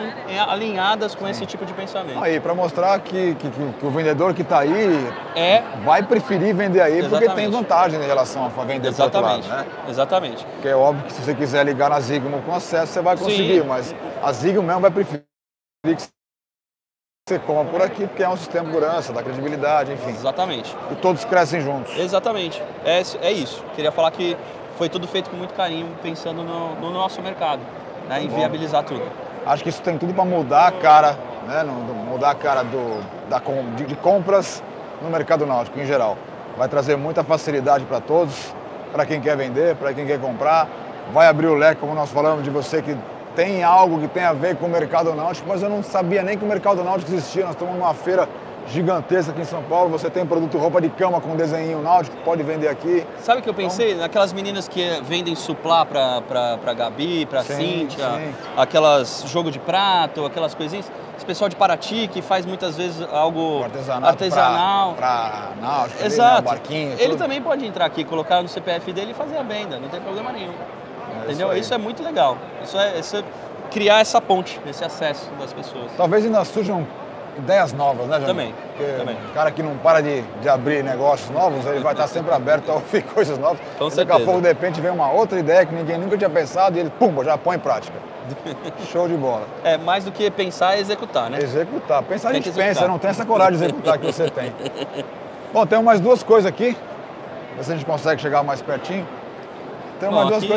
alinhadas com esse tipo de pensamento. Aí, para mostrar que o vendedor que está aí vai preferir vender aí. Exatamente. Porque tem vantagem em relação a vender para o outro lado, né? Exatamente. Porque é óbvio que se você quiser ligar na Zigma com acesso, você vai conseguir, mas a Zigma mesmo vai preferir que você coma por aqui, porque é um sistema de segurança, da credibilidade, enfim. Exatamente. E todos crescem juntos. Exatamente. É isso. Queria falar que foi tudo feito com muito carinho, pensando no nosso mercado, né, em viabilizar tudo. Acho que isso tem tudo para mudar a cara, né, mudar a cara de compras no mercado náutico em geral. Vai trazer muita facilidade para todos, para quem quer vender, para quem quer comprar. Vai abrir o leque, como nós falamos, de você que tem algo que tem a ver com o mercado náutico, mas eu não sabia nem que o mercado náutico existia. Nós estamos numa feira gigantesca aqui em São Paulo, você tem produto roupa de cama com desenho náutico, pode vender aqui. Sabe o que eu pensei? Naquelas meninas que vendem suplá pra Gabi, pra Cíntia, aquelas jogo de prato, aquelas coisinhas. Esse pessoal de Paraty que faz muitas vezes algo artesanal. Pra náutico, exato. Barquinho. Ele também pode entrar aqui, colocar no CPF dele e fazer a venda, não tem problema nenhum. Entendeu? Isso é muito legal. Isso é criar essa ponte, esse acesso das pessoas. Talvez ainda surjam ideias novas, né, Janu? Também. O cara que não para de abrir negócios novos, ele vai estar sempre aberto a ouvir coisas novas. Com certeza. Daqui a pouco, de repente, vem uma outra ideia que ninguém nunca tinha pensado e ele, pumba, já põe em prática. Show de bola. Mais do que pensar é executar, né? Executar. Pensar a gente pensa, não tem essa coragem de executar que você tem. Bom, tem mais duas coisas aqui. Ver se a gente consegue chegar mais pertinho.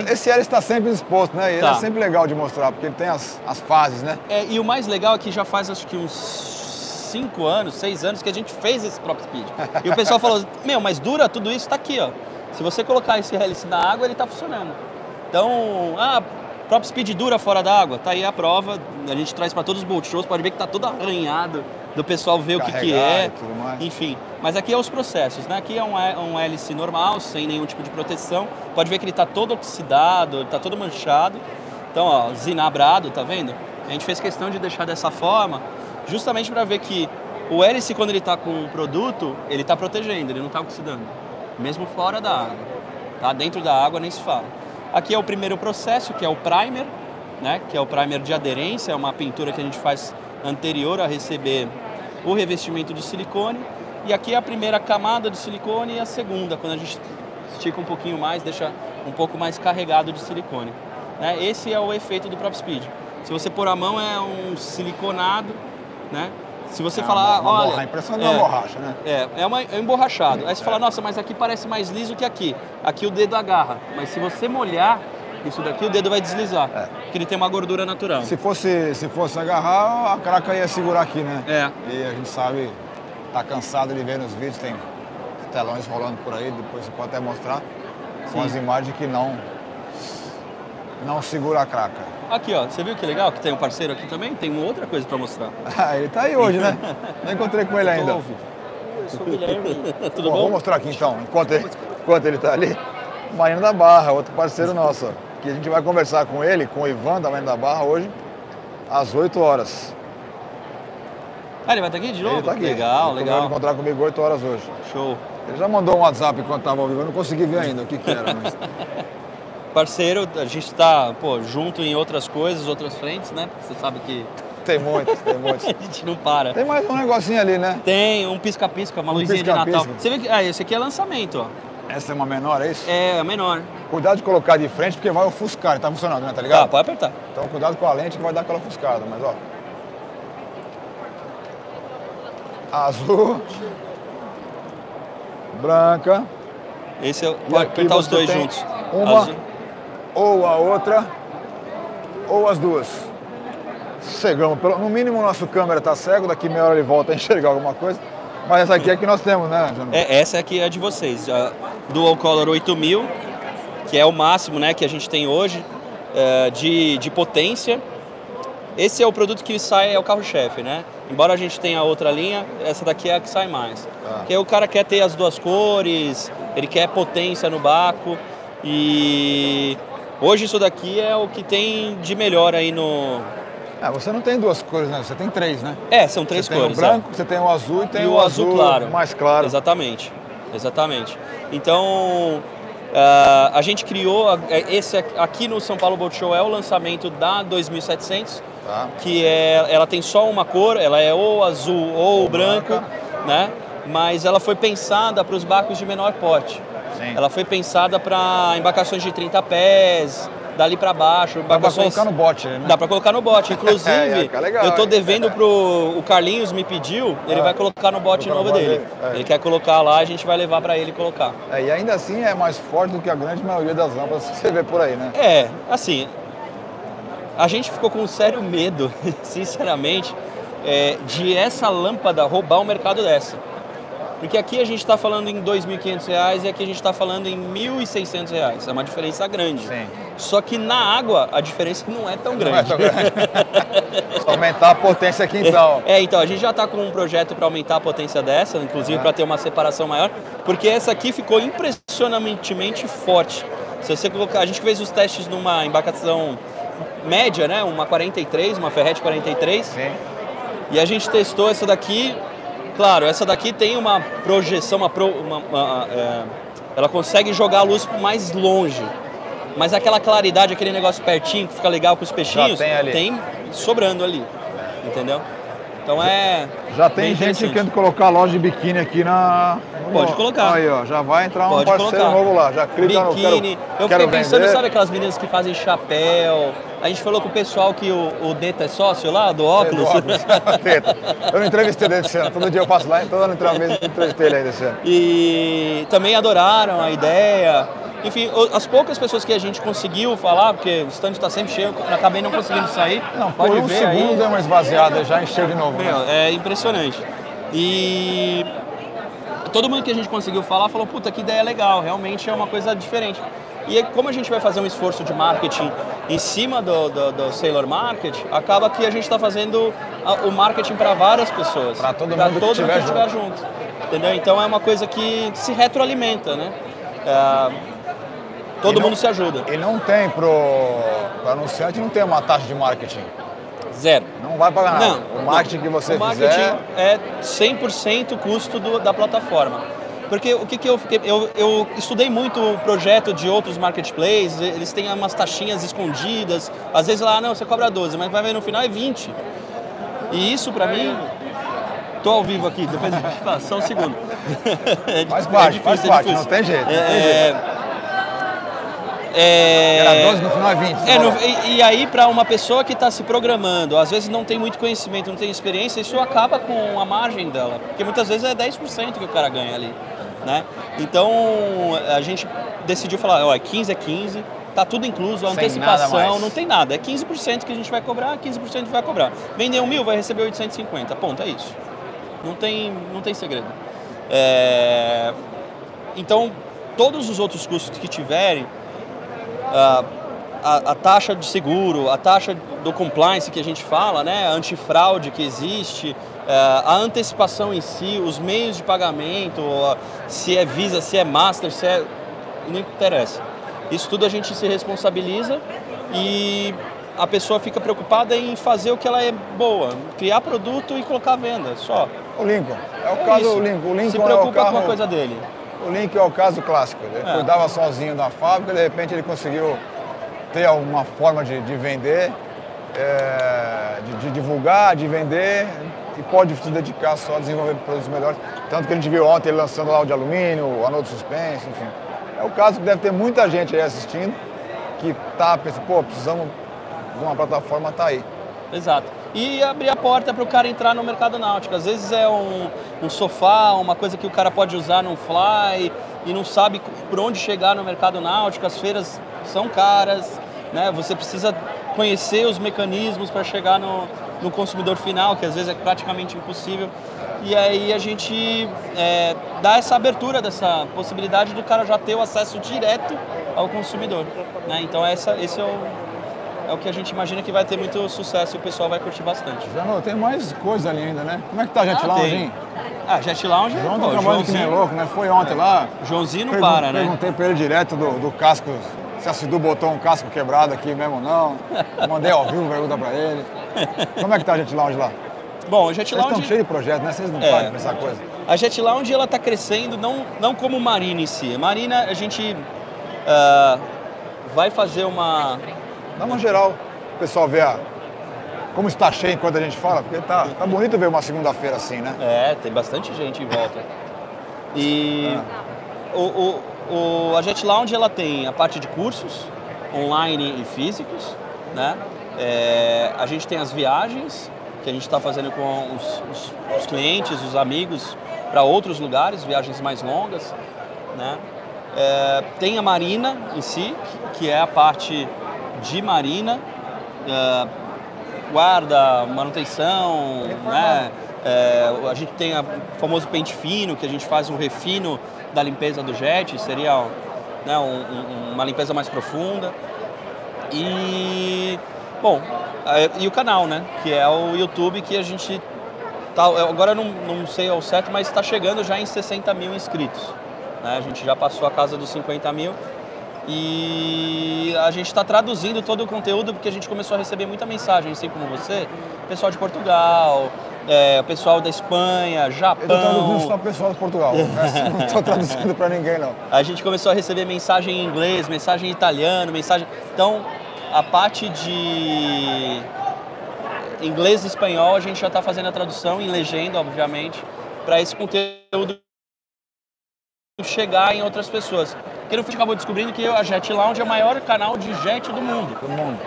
Esse hélice está sempre exposto, né? Ele é sempre legal de mostrar, porque ele tem as fases, né? E o mais legal é que já faz, acho que uns 5 anos, 6 anos que a gente fez esse Prop Speed. E o pessoal falou, meu, mas dura tudo isso? Tá aqui, ó. Se você colocar esse hélice na água, ele tá funcionando. Então, ah, Prop Speed dura fora da água. Tá aí a prova, a gente traz para todos os boat shows, pode ver que tá todo arranhado, do pessoal ver o que é, enfim. Mas aqui é os processos, né? Aqui é um hélice normal, sem nenhum tipo de proteção. Pode ver que ele tá todo oxidado, ele tá todo manchado. Então, ó, zinabrado, tá vendo? A gente fez questão de deixar dessa forma, justamente para ver que o hélice, quando ele está com o produto, ele está protegendo, ele não está oxidando, mesmo fora da água, tá? Dentro da água nem se fala. Aqui é o primeiro processo, que é o primer, né? Que é o primer de aderência, é uma pintura que a gente faz anterior a receber o revestimento de silicone. E aqui é a primeira camada de silicone e a segunda, quando a gente estica um pouquinho mais, deixa um pouco mais carregado de silicone, né? Esse é o efeito do Prop Speed. Se você pôr a mão, é um siliconado, né? Se você falar, olha... A impressão não é borracha, né? É emborrachado. Aí você fala, nossa, mas aqui parece mais liso que aqui. Aqui o dedo agarra. Mas se você molhar isso daqui, o dedo vai deslizar. É. Porque ele tem uma gordura natural. Se fosse agarrar, a craca ia segurar aqui, né? É. E a gente sabe, tá cansado de ver nos vídeos, tem telões rolando por aí, depois você pode até mostrar, com as imagens que não segura a craca. Aqui, ó, você viu que legal que tem um parceiro aqui também? Tem uma outra coisa para mostrar. Ah, ele tá aí hoje, né? Não encontrei com ele ainda. Eu sou o Guilherme. Tudo bom? Vou mostrar aqui então, enquanto ele tá ali. Marina da Barra, outro parceiro nosso, que a gente vai conversar com ele, com o Ivan da Marina da Barra hoje, às 8 horas. Ah, ele vai estar aqui de novo? Ele tá aqui. Legal, legal. Ele vai encontrar comigo 8 horas hoje. Show. Ele já mandou um WhatsApp enquanto tava ao vivo, eu não consegui ver ainda o que era, mas... Parceiro, a gente está junto em outras coisas, outras frentes, né? Você sabe que... Tem muitos. A gente não para. Tem mais um negocinho ali, né? Tem, um pisca-pisca, uma luzinha de Natal. Você vê que esse aqui é lançamento, ó. Essa é uma menor, é isso? É, a menor. Cuidado de colocar de frente, porque vai ofuscar. Tá funcionando, né? Tá ligado? Tá, pode apertar. Então cuidado com a lente que vai dar aquela ofuscada, mas ó. Azul. Branca. Esse é... Pode apertar os dois juntos. Uma... Azul. Ou a outra, ou as duas. Chegamos. No mínimo, o nosso câmera está cego, daqui meia hora ele volta a enxergar alguma coisa. Mas essa aqui é que nós temos, né, Janu? Essa aqui é de vocês. A Dual Color 8000, que é o máximo, né, que a gente tem hoje de potência. Esse é o produto que sai, é o carro-chefe, né? Embora a gente tenha outra linha, essa daqui é a que sai mais. Tá. Porque o cara quer ter as duas cores, ele quer potência no baco. E hoje isso daqui é o que tem de melhor aí no... Ah, você não tem duas cores, né? Você tem três, né? É, são três cores. Você tem o branco, você tem o azul e tem o azul claro. Mais claro. Exatamente, exatamente. Então, a gente criou... Esse aqui no São Paulo Boat Show é o lançamento da 2700, tá. Que ela tem só uma cor, ela é ou azul ou branco, né? Mas ela foi pensada para os barcos de menor porte. Sim. Ela foi pensada para embarcações de 30 pés, dali para baixo. Embarcações... Dá para colocar no bote, né? Dá para colocar no bote. Inclusive, legal, eu estou devendo pro... O Carlinhos me pediu, ele vai colocar no bote novo dele. Ele quer colocar lá, a gente vai levar para ele colocar. E ainda assim é mais forte do que a grande maioria das rampas que você vê por aí, né? É, assim, a gente ficou com um sério medo, sinceramente, de essa lâmpada roubar o mercado dessa. Porque aqui a gente está falando em R$ 2.500 e aqui a gente está falando em R$ 1.600. É uma diferença grande. Sim. Só que na água a diferença não é tão grande. Não é tão grande. Aumentar a potência aqui então. Então a gente já está com um projeto para aumentar a potência dessa, inclusive para ter uma separação maior, porque essa aqui ficou impressionantemente forte. Se você colocar, a gente fez os testes numa embarcação média, né? Uma 43, uma Ferrete 43. Sim. E a gente testou essa daqui. Claro, essa daqui tem uma projeção, ela consegue jogar a luz mais longe. Mas aquela claridade, aquele negócio pertinho que fica legal com os peixinhos, tem sobrando ali, entendeu? Então é... Já tem gente querendo colocar a loja de biquíni aqui na... Pode colocar. Aí, ó, já vai entrar um parceiro novo lá, já clica no... Biquíni, eu fiquei pensando, sabe aquelas meninas que fazem chapéu... A gente falou com o pessoal que o Deta é sócio lá, do óculos. Eu não entrevistei ele esse ano, todo dia eu passo lá, então eu não entrevistei ele ainda esse ano. E também adoraram a ideia. Enfim, as poucas pessoas que a gente conseguiu falar, porque o stand está sempre cheio, eu acabei não conseguindo sair. Não, pode ver aí. Por um segundo deu uma esvaziada, já encheu de novo. Meu, né? É impressionante. E todo mundo que a gente conseguiu falar falou, puta, que ideia legal, realmente é uma coisa diferente. E como a gente vai fazer um esforço de marketing em cima do Sailor Market, acaba que a gente está fazendo o marketing para várias pessoas. Para todo mundo que estiver junto. Entendeu? Então é uma coisa que se retroalimenta, né? Todo mundo se ajuda. E não tem pro anunciante, não tem uma taxa de marketing. Zero. Não vai pagar nada. Não, o marketing que você fizer... é 100% custo da plataforma. Porque o que eu fiquei... Eu estudei muito o projeto de outros marketplaces, eles têm umas taxinhas escondidas. Às vezes lá, não, você cobra 12, mas vai ver no final é 20. E isso pra mim... Tô ao vivo aqui, depois a gente fala, só um segundo. Faz parte, não tem jeito. Era 12, no final é 20. E aí, para uma pessoa que está se programando, às vezes não tem muito conhecimento, não tem experiência, isso acaba com a margem dela. Porque muitas vezes é 10% que o cara ganha ali. Né? Então, a gente decidiu falar, ó, 15 é 15, tá tudo incluso, a antecipação, não tem nada. É 15% que a gente vai cobrar, 15% vai cobrar. Vender 1.000, vai receber 850, ponto, é isso. Não tem segredo. Então, todos os outros custos que tiverem, a taxa de seguro, a taxa do compliance que a gente fala, né? A antifraude que existe, a antecipação em si, os meios de pagamento, se é Visa, se é Master, se é... Não interessa. Isso tudo a gente se responsabiliza e a pessoa fica preocupada em fazer o que ela é boa, criar produto e colocar à venda, só. O Lincoln, é o caso do Lincoln. O Lincoln se preocupa com a coisa dele. O Lincoln é o caso clássico, ele cuidava sozinho da fábrica, de repente ele conseguiu ter alguma forma de vender, de divulgar, de vender, e pode se dedicar só a desenvolver produtos melhores. Tanto que a gente viu ontem ele lançando lá o de alumínio, o anodo suspenso, enfim. É o caso que deve ter muita gente aí assistindo, que tá pensando, pô, precisamos de uma plataforma, tá aí. Exato. E abrir a porta para o cara entrar no mercado náutico. Às vezes é um sofá, uma coisa que o cara pode usar num fly e não sabe por onde chegar no mercado náutico. As feiras são caras, né? Você precisa conhecer os mecanismos para chegar no consumidor final, que às vezes é praticamente impossível. E aí a gente dá essa abertura, dessa possibilidade do cara já ter o acesso direto ao consumidor. Né? Então esse é o que a gente imagina que vai ter muito sucesso e o pessoal vai curtir bastante. Janu, tem mais coisa ali ainda, né? Como é que tá a Jet Lounge, hein? Ah, Jet Lounge... João tá trabalhando que nem louco, né? Foi ontem lá... Joãozinho não para, né? Perguntei pra ele direto do casco, se a Cidu botou um casco quebrado aqui mesmo ou não. Mandei ao vivo pergunta pra ele. Como é que tá a Jet Lounge lá? Bom, a Jet Lounge... Vocês estão cheios de projetos, né? Vocês não param pra essa coisa. A Jet Lounge, ela tá crescendo, não como Marina em si. Marina, a gente vai fazer uma... Dá uma geral, o pessoal vê como está cheio enquanto a gente fala, porque tá bonito ver uma segunda-feira assim, né? É, tem bastante gente em volta. E a Jet Lounge, ela tem a parte de cursos, online e físicos, né? A gente tem as viagens, que a gente está fazendo com os clientes, os amigos, para outros lugares, viagens mais longas, né? Tem a Marina em si, que é a parte... de Marina, guarda, manutenção, né? A gente tem o famoso pente fino, que a gente faz um refino da limpeza do jet, seria, né, uma limpeza mais profunda. E, bom, e o canal, né? Que é o YouTube, que a gente tá, agora não sei ao certo, mas está chegando já em 60.000 inscritos. Né? A gente já passou a casa dos 50.000. E a gente está traduzindo todo o conteúdo, porque a gente começou a receber muita mensagem, assim como você, pessoal de Portugal, pessoal da Espanha, Japão... Eu estou traduzindo só o pessoal de Portugal, não estou traduzindo para ninguém, não. A gente começou a receber mensagem em inglês, mensagem em italiano, mensagem... Então, a parte de inglês e espanhol, a gente já está fazendo a tradução, em legenda, obviamente, para esse conteúdo chegar em outras pessoas. Porque no fim acabou descobrindo que a Jet Lounge é o maior canal de jet do mundo. Do mundo.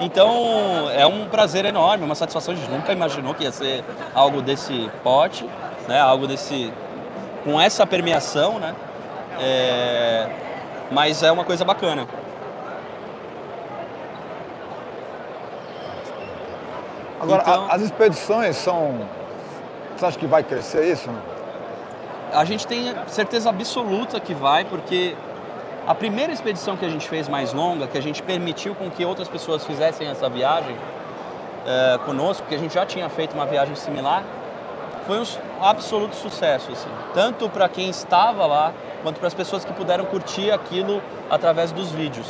Então é um prazer enorme, uma satisfação. A gente nunca imaginou que ia ser algo desse pote, né? Algo desse... com essa permeação, né? mas é uma coisa bacana. Agora, então, as expedições são... Você acha que vai crescer isso? A gente tem certeza absoluta que vai, porque a primeira expedição que a gente fez mais longa, que a gente permitiu com que outras pessoas fizessem essa viagem conosco, que a gente já tinha feito uma viagem similar, foi um absoluto sucesso, assim. Tanto para quem estava lá, quanto para as pessoas que puderam curtir aquilo através dos vídeos,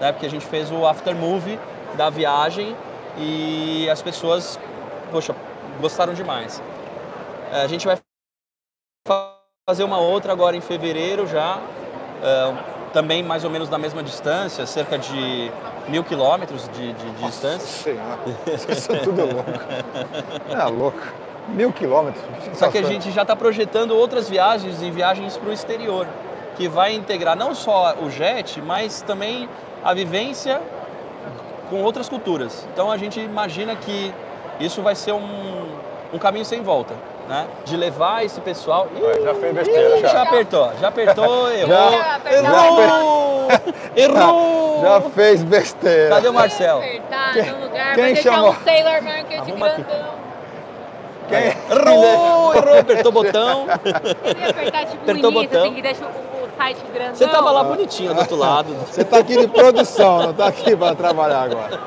né? Porque a gente fez o after movie da viagem e as pessoas, poxa, gostaram demais. A gente vai fazer uma outra agora em fevereiro já, também mais ou menos da mesma distância, cerca de 1000 quilômetros de distância. Nossa, isso é tudo louco. É louco. 1000 quilômetros. Só que a gente já está projetando outras viagens e viagens para o exterior, que vai integrar não só o jet, mas também a vivência com outras culturas. Então a gente imagina que isso vai ser um caminho sem volta, né? De levar esse pessoal... Já fez besteira, já. Já apertou, errou. Errou! Já fez besteira. Cadê o Marcel? Quem chamou? Um Sailor Market grandão. Errou, apertou o botão. Ele apertar tipo apertou o início, assim, que deixa o site grandão. Você tava lá bonitinho do outro lado. Você tá aqui de produção, não tá aqui para trabalhar agora.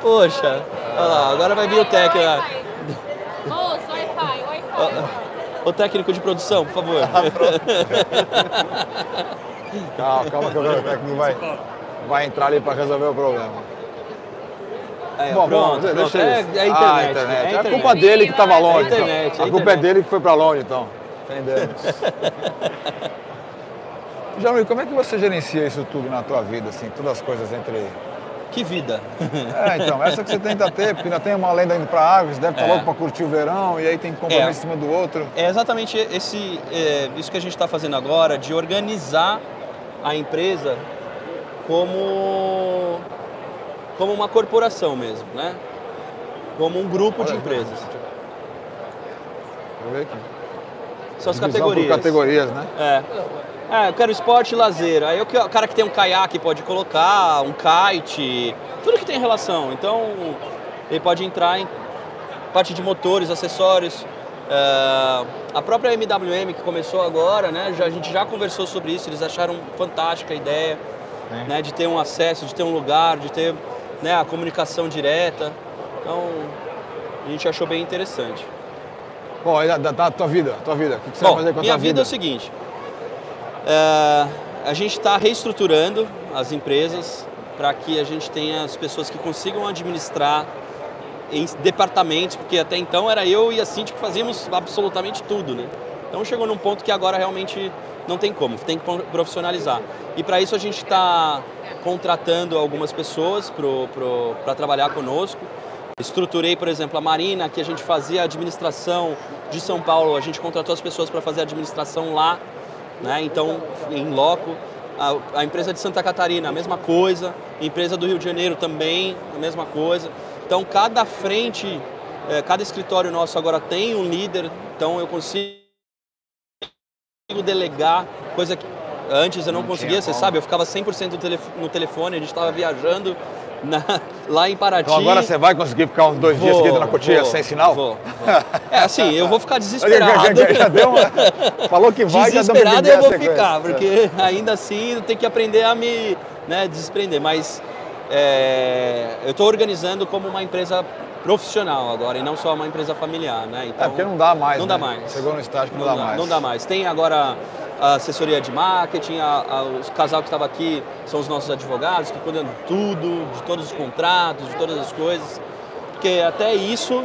Poxa, olha lá, agora vai vir o técnico. Moço, Wi-Fi, Wi-Fi. O técnico de produção, por favor. Calma que o técnico vai entrar ali para resolver o problema. É, bom, pronto, deixa isso. É a internet. É a culpa dele que estava longe. A culpa é dele que foi para longe, então. Entendemos. Janu, como é que você gerencia isso tudo na tua vida, assim, todas as coisas entre... Que vida! Então, essa que você tenta ter, porque ainda tem uma lenda indo para Aves, deve estar logo para curtir o verão, e aí tem compromisso em cima do outro. É exatamente isso que a gente está fazendo agora, de organizar a empresa como uma corporação mesmo, né? Como um grupo de empresas. Deixa eu ver aqui. São as categorias. Por categorias, né? Eu quero esporte e lazer. Aí o cara que tem um caiaque pode colocar, um kite, tudo que tem relação. Então, ele pode entrar em parte de motores, acessórios. A própria MWM, que começou agora, né? A gente já conversou sobre isso, eles acharam fantástica a ideia, né? De ter um acesso, de ter um lugar, de ter, né, a comunicação direta. Então, a gente achou bem interessante. Bom, aí da tua vida, o que você vai fazer com a tua vida? Minha vida é o seguinte... a gente está reestruturando as empresas para que a gente tenha as pessoas que consigam administrar em departamentos, porque até então era eu e a Cintia que fazíamos absolutamente tudo, né? Então chegou num ponto que agora realmente não tem como, tem que profissionalizar. E para isso a gente está contratando algumas pessoas para trabalhar conosco. Estruturei, por exemplo, a Marina, que a gente fazia a administração de São Paulo, a gente contratou as pessoas para fazer a administração lá. Né? Então, em loco, a empresa de Santa Catarina, a mesma coisa, a empresa do Rio de Janeiro também, a mesma coisa. Então, cada frente, cada escritório nosso agora tem um líder, então eu consigo delegar, coisa que antes eu não conseguia, você sabe, eu ficava 100% no telefone, a gente estava viajando lá em Paraty. Então agora você vai conseguir ficar uns 2 dias seguidos na cotilha sem sinal? Vou. Assim, eu vou ficar desesperado. Já deu uma... Falou que vai, desesperado já deu uma eu vou ficar, porque ainda assim eu tenho que aprender a me desprender. Mas eu estou organizando como uma empresa profissional agora e não só uma empresa familiar. Né? Então, porque não dá mais. Não dá mais. Chegou no estágio que não dá mais. Não dá mais. Tem agora... A assessoria de marketing, o casal que estava aqui são os nossos advogados, que estão cuidando de tudo, de todos os contratos, de todas as coisas. Porque até isso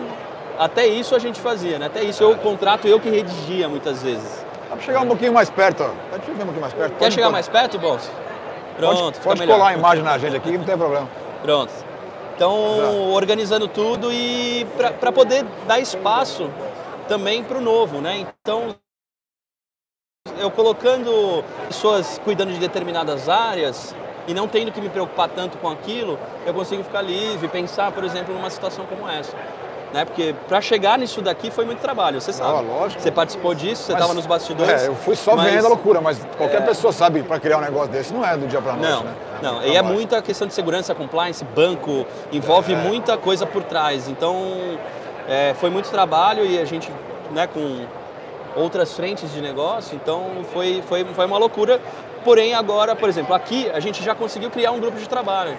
a gente fazia, né? Até isso eu contrato, eu que redigia muitas vezes. Dá para chegar um pouquinho mais perto, ó. Quer chegar mais perto, Bolso? Pronto, pode colar a imagem na gente aqui que não tem problema. Pronto. Então, organizando tudo e para poder dar espaço também para o novo, né? Então... Eu colocando pessoas cuidando de determinadas áreas e não tendo que me preocupar tanto com aquilo, eu consigo ficar livre, pensar, por exemplo, numa situação como essa. né? Porque para chegar nisso daqui foi muito trabalho, você sabe. Lógico. Você participou disso, você estava nos bastidores. É, eu fui só vendo a loucura, mas qualquer pessoa sabe, para criar um negócio desse não é do dia para noite, né? Não, e é muita questão de segurança, compliance, banco, envolve muita coisa por trás. Então, foi muito trabalho e a gente, né, com outras frentes de negócio, então foi uma loucura. Porém, agora, por exemplo, aqui a gente já conseguiu criar um grupo de trabalho.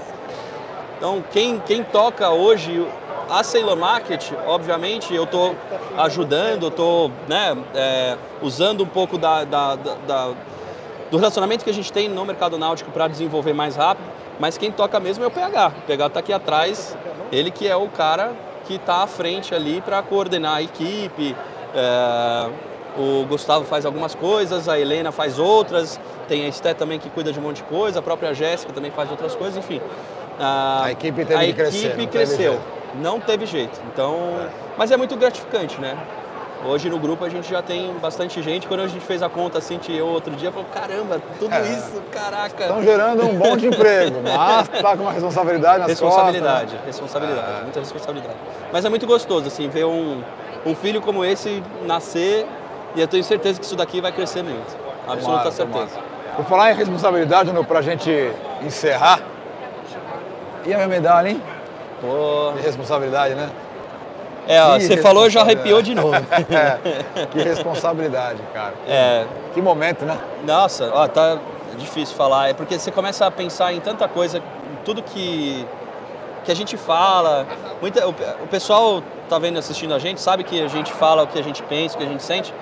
Então, quem toca hoje a Sailor Market, obviamente, eu estou ajudando, eu estou usando um pouco do relacionamento que a gente tem no mercado náutico para desenvolver mais rápido, mas quem toca mesmo é o PH. O PH está aqui atrás, ele que é o cara que está à frente ali para coordenar a equipe. O Gustavo faz algumas coisas, a Helena faz outras, tem a Esté também que cuida de um monte de coisa, a própria Jéssica também faz outras coisas, enfim. A equipe teve que crescer. A equipe cresceu, não teve jeito. Então, mas é muito gratificante, né? Hoje no grupo a gente já tem bastante gente. Quando a gente fez a conta, assim, eu outro dia falou, caramba, tudo isso, caraca. Estão gerando um bom de emprego, mas tá com uma responsabilidade nas costas. Responsabilidade, muita responsabilidade. Mas é muito gostoso, assim, ver um filho como esse nascer. E eu tenho certeza que isso daqui vai crescer muito. Absoluta certeza. Por falar em responsabilidade, pra gente encerrar. E a minha medalha, hein? Pô. De responsabilidade, né? Ó, você falou, eu já arrepiou de novo. Que responsabilidade, cara. Que momento, né? Nossa, ó, tá difícil falar. É porque você começa a pensar em tanta coisa, em tudo que a gente fala. O pessoal tá vendo, assistindo a gente, sabe que a gente fala o que a gente pensa, o que a gente sente.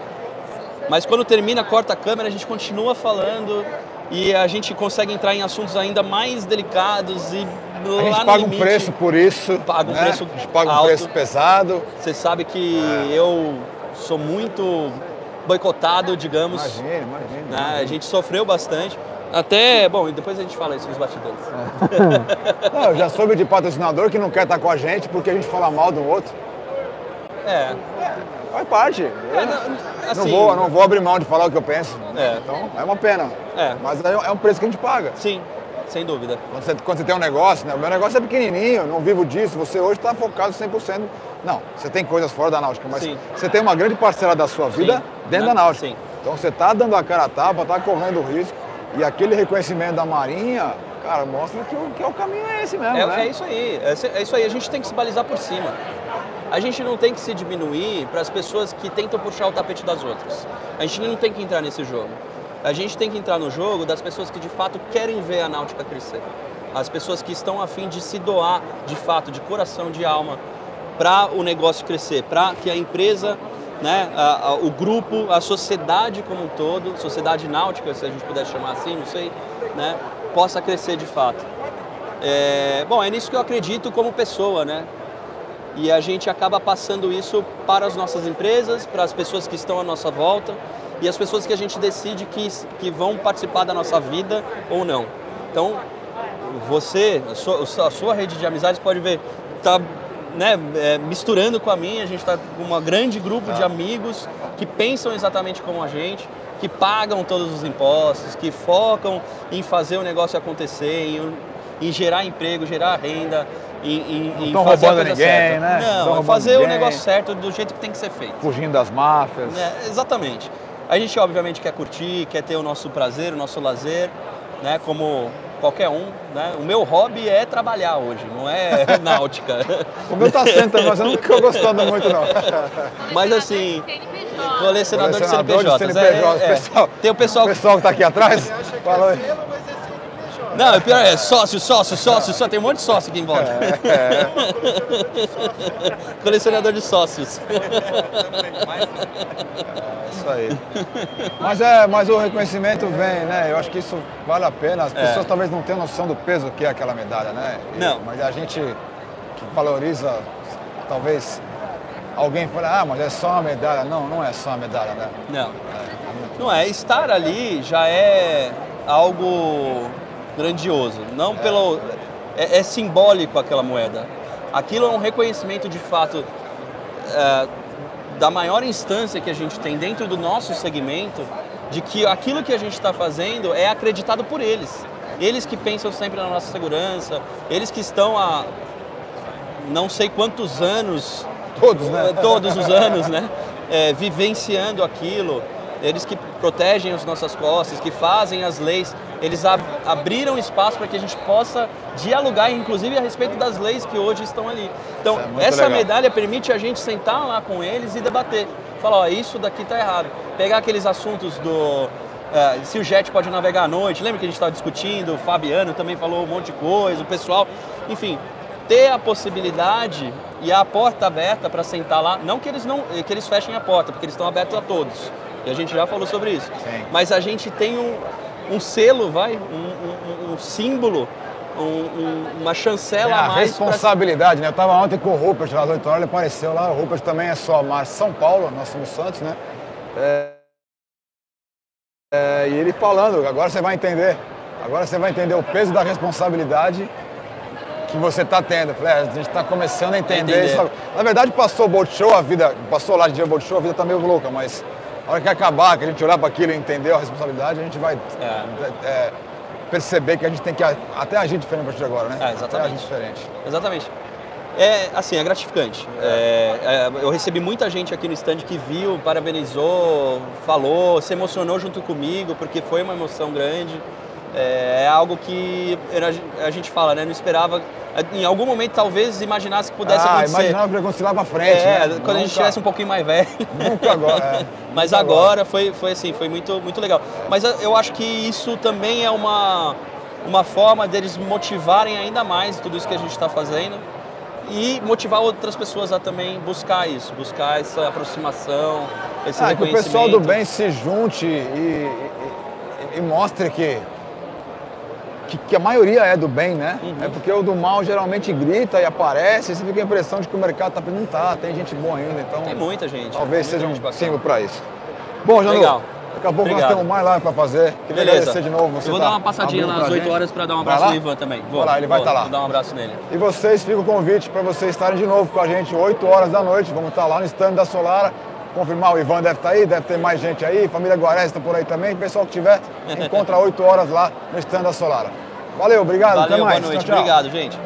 Mas quando termina, corta a câmera, a gente continua falando e a gente consegue entrar em assuntos ainda mais delicados e lá a gente paga um preço por isso, paga um preço alto. A gente paga um preço pesado. Você sabe que eu sou muito boicotado, digamos. Imagina. Né? A gente sofreu bastante. Até, bom, e depois a gente fala isso nos bastidores. Não, eu já soube de patrocinador que não quer estar com a gente porque a gente fala mal do outro. Faz parte. Não vou abrir mão de falar o que eu penso. Então, é uma pena. Mas é um preço que a gente paga. Sim, sem dúvida. Quando você tem um negócio, né? O meu negócio é pequenininho, eu não vivo disso. Você hoje está focado 100%. Não, você tem coisas fora da náutica, mas você tem uma grande parcela da sua vida dentro da náutica. Então, você está dando a cara a tapa, está correndo risco. E aquele reconhecimento da Marinha, cara, mostra que o caminho é esse mesmo, né? É isso aí, é isso aí. A gente tem que se balizar por cima. A gente não tem que se diminuir para as pessoas que tentam puxar o tapete das outras. A gente não tem que entrar nesse jogo. A gente tem que entrar no jogo das pessoas que de fato querem ver a náutica crescer. As pessoas que estão a fim de se doar, de fato, de coração, de alma, para o negócio crescer, para que a empresa... Né? O grupo, a sociedade como um todo, sociedade náutica, se a gente puder chamar assim, não sei, né? Possa crescer de fato. Bom, é nisso que eu acredito como pessoa, né? E a gente acaba passando isso para as nossas empresas, para as pessoas que estão à nossa volta e as pessoas que a gente decide que vão participar da nossa vida ou não. Então, você, a sua rede de amizades pode ver, tá... Né, misturando com a minha, a gente está com um grande grupo de amigos que pensam exatamente como a gente, que pagam todos os impostos, que focam em fazer o negócio acontecer, em gerar emprego, gerar renda, em fazer a coisa certa. Né? Não, fazer o negócio certo do jeito que tem que ser feito. Fugindo das máfias. Exatamente. A gente obviamente quer curtir, quer ter o nosso prazer, o nosso lazer, né, como... Qualquer um, né? O meu hobby é trabalhar hoje, não é náutica. O meu tá sentando, mas eu nunca gostando muito, não. Mas assim, colecionador de CNPJ. Tem o pessoal que tá aqui atrás. Fala aí. Não, o pior é sócio, tem um monte de sócio aqui em volta. Colecionador de sócios. Isso aí. Mas o reconhecimento vem, né? Eu acho que isso vale a pena. As pessoas talvez não tenham noção do peso que é aquela medalha, né? Não. Mas a gente que valoriza, talvez alguém fala, ah, mas é só uma medalha. Não, não é só uma medalha, né? Não. Não é. Estar ali já é algo... grandioso, não pelo... É simbólico aquela moeda. Aquilo é um reconhecimento de fato da maior instância que a gente tem dentro do nosso segmento, de que aquilo que a gente está fazendo é acreditado por eles. Eles que pensam sempre na nossa segurança, eles que estão há não sei quantos anos todos, né? Todos os anos, né? Vivenciando aquilo, eles que protegem as nossas costas, que fazem as leis, eles abriram espaço para que a gente possa dialogar, inclusive a respeito das leis que hoje estão ali. Então, essa medalha permite a gente sentar lá com eles e debater. Falar, ó, isso daqui tá errado. Pegar aqueles assuntos do... se o jet pode navegar à noite, lembra que a gente estava discutindo, o Fabiano também falou um monte de coisa, o pessoal... Enfim, ter a possibilidade e a porta aberta para sentar lá, não que eles, eles fechem a porta, porque eles estão abertos a todos. E a gente já falou sobre isso. Sim. Mas a gente tem um selo, um símbolo, uma chancela a mais. Responsabilidade, né? Eu estava ontem com o Rupert, às 8 horas, ele apareceu lá. O Rupert também é só Márcio São Paulo, nós somos Santos, né? E ele falando, agora você vai entender. Agora você vai entender o peso da responsabilidade que você está tendo. Eu falei, a gente está começando a entender isso. Na verdade, passou o Boat Show, a vida, passou lá de dia o Boat Show, a vida tá meio louca, mas a hora que acabar, que a gente olhar para aquilo e entender a responsabilidade, a gente vai perceber que a gente tem que até agir diferente a partir de agora, né? Exatamente. Até agir diferente. Exatamente. É, assim, é gratificante. Eu recebi muita gente aqui no stand que viu, parabenizou, falou, se emocionou junto comigo, porque foi uma emoção grande. É algo que a gente fala, né? Não esperava. Em algum momento, talvez, imaginasse que pudesse acontecer. Imaginava que acontecesse lá pra frente, né? Quando a gente estivesse um pouquinho mais velho. Nunca agora. Mas nunca agora foi assim, foi muito, muito legal. Mas eu acho que isso também é uma forma deles motivarem ainda mais tudo isso que a gente está fazendo e motivar outras pessoas a também buscar isso, buscar essa aproximação, esse reconhecimento. Que o pessoal do bem se junte e mostre que a maioria é do bem, né? Uhum. É porque o do mal geralmente grita e aparece, e você fica a impressão de que o mercado tá pedindo, tem gente boa ainda, então... Tem muita gente. Talvez seja um símbolo para isso. Bom, Janu, legal. Daqui a pouco nós temos mais live para fazer. Queria agradecer de novo. Você eu vou dar uma passadinha lá às 8 horas para dar um abraço no Ivan também. Vou lá, ele vai estar lá. Vou dar um abraço nele. E vocês, fica o convite para vocês estarem de novo com a gente 8 horas da noite. Vamos estar lá no stand da Solara. Confirmar, o Ivan deve estar aí, deve ter mais gente aí, família Guaresta está por aí também, pessoal que tiver, encontra 8 horas lá no stand da Solara. Valeu, obrigado, até mais. Boa noite, tchau, tchau. Obrigado, gente.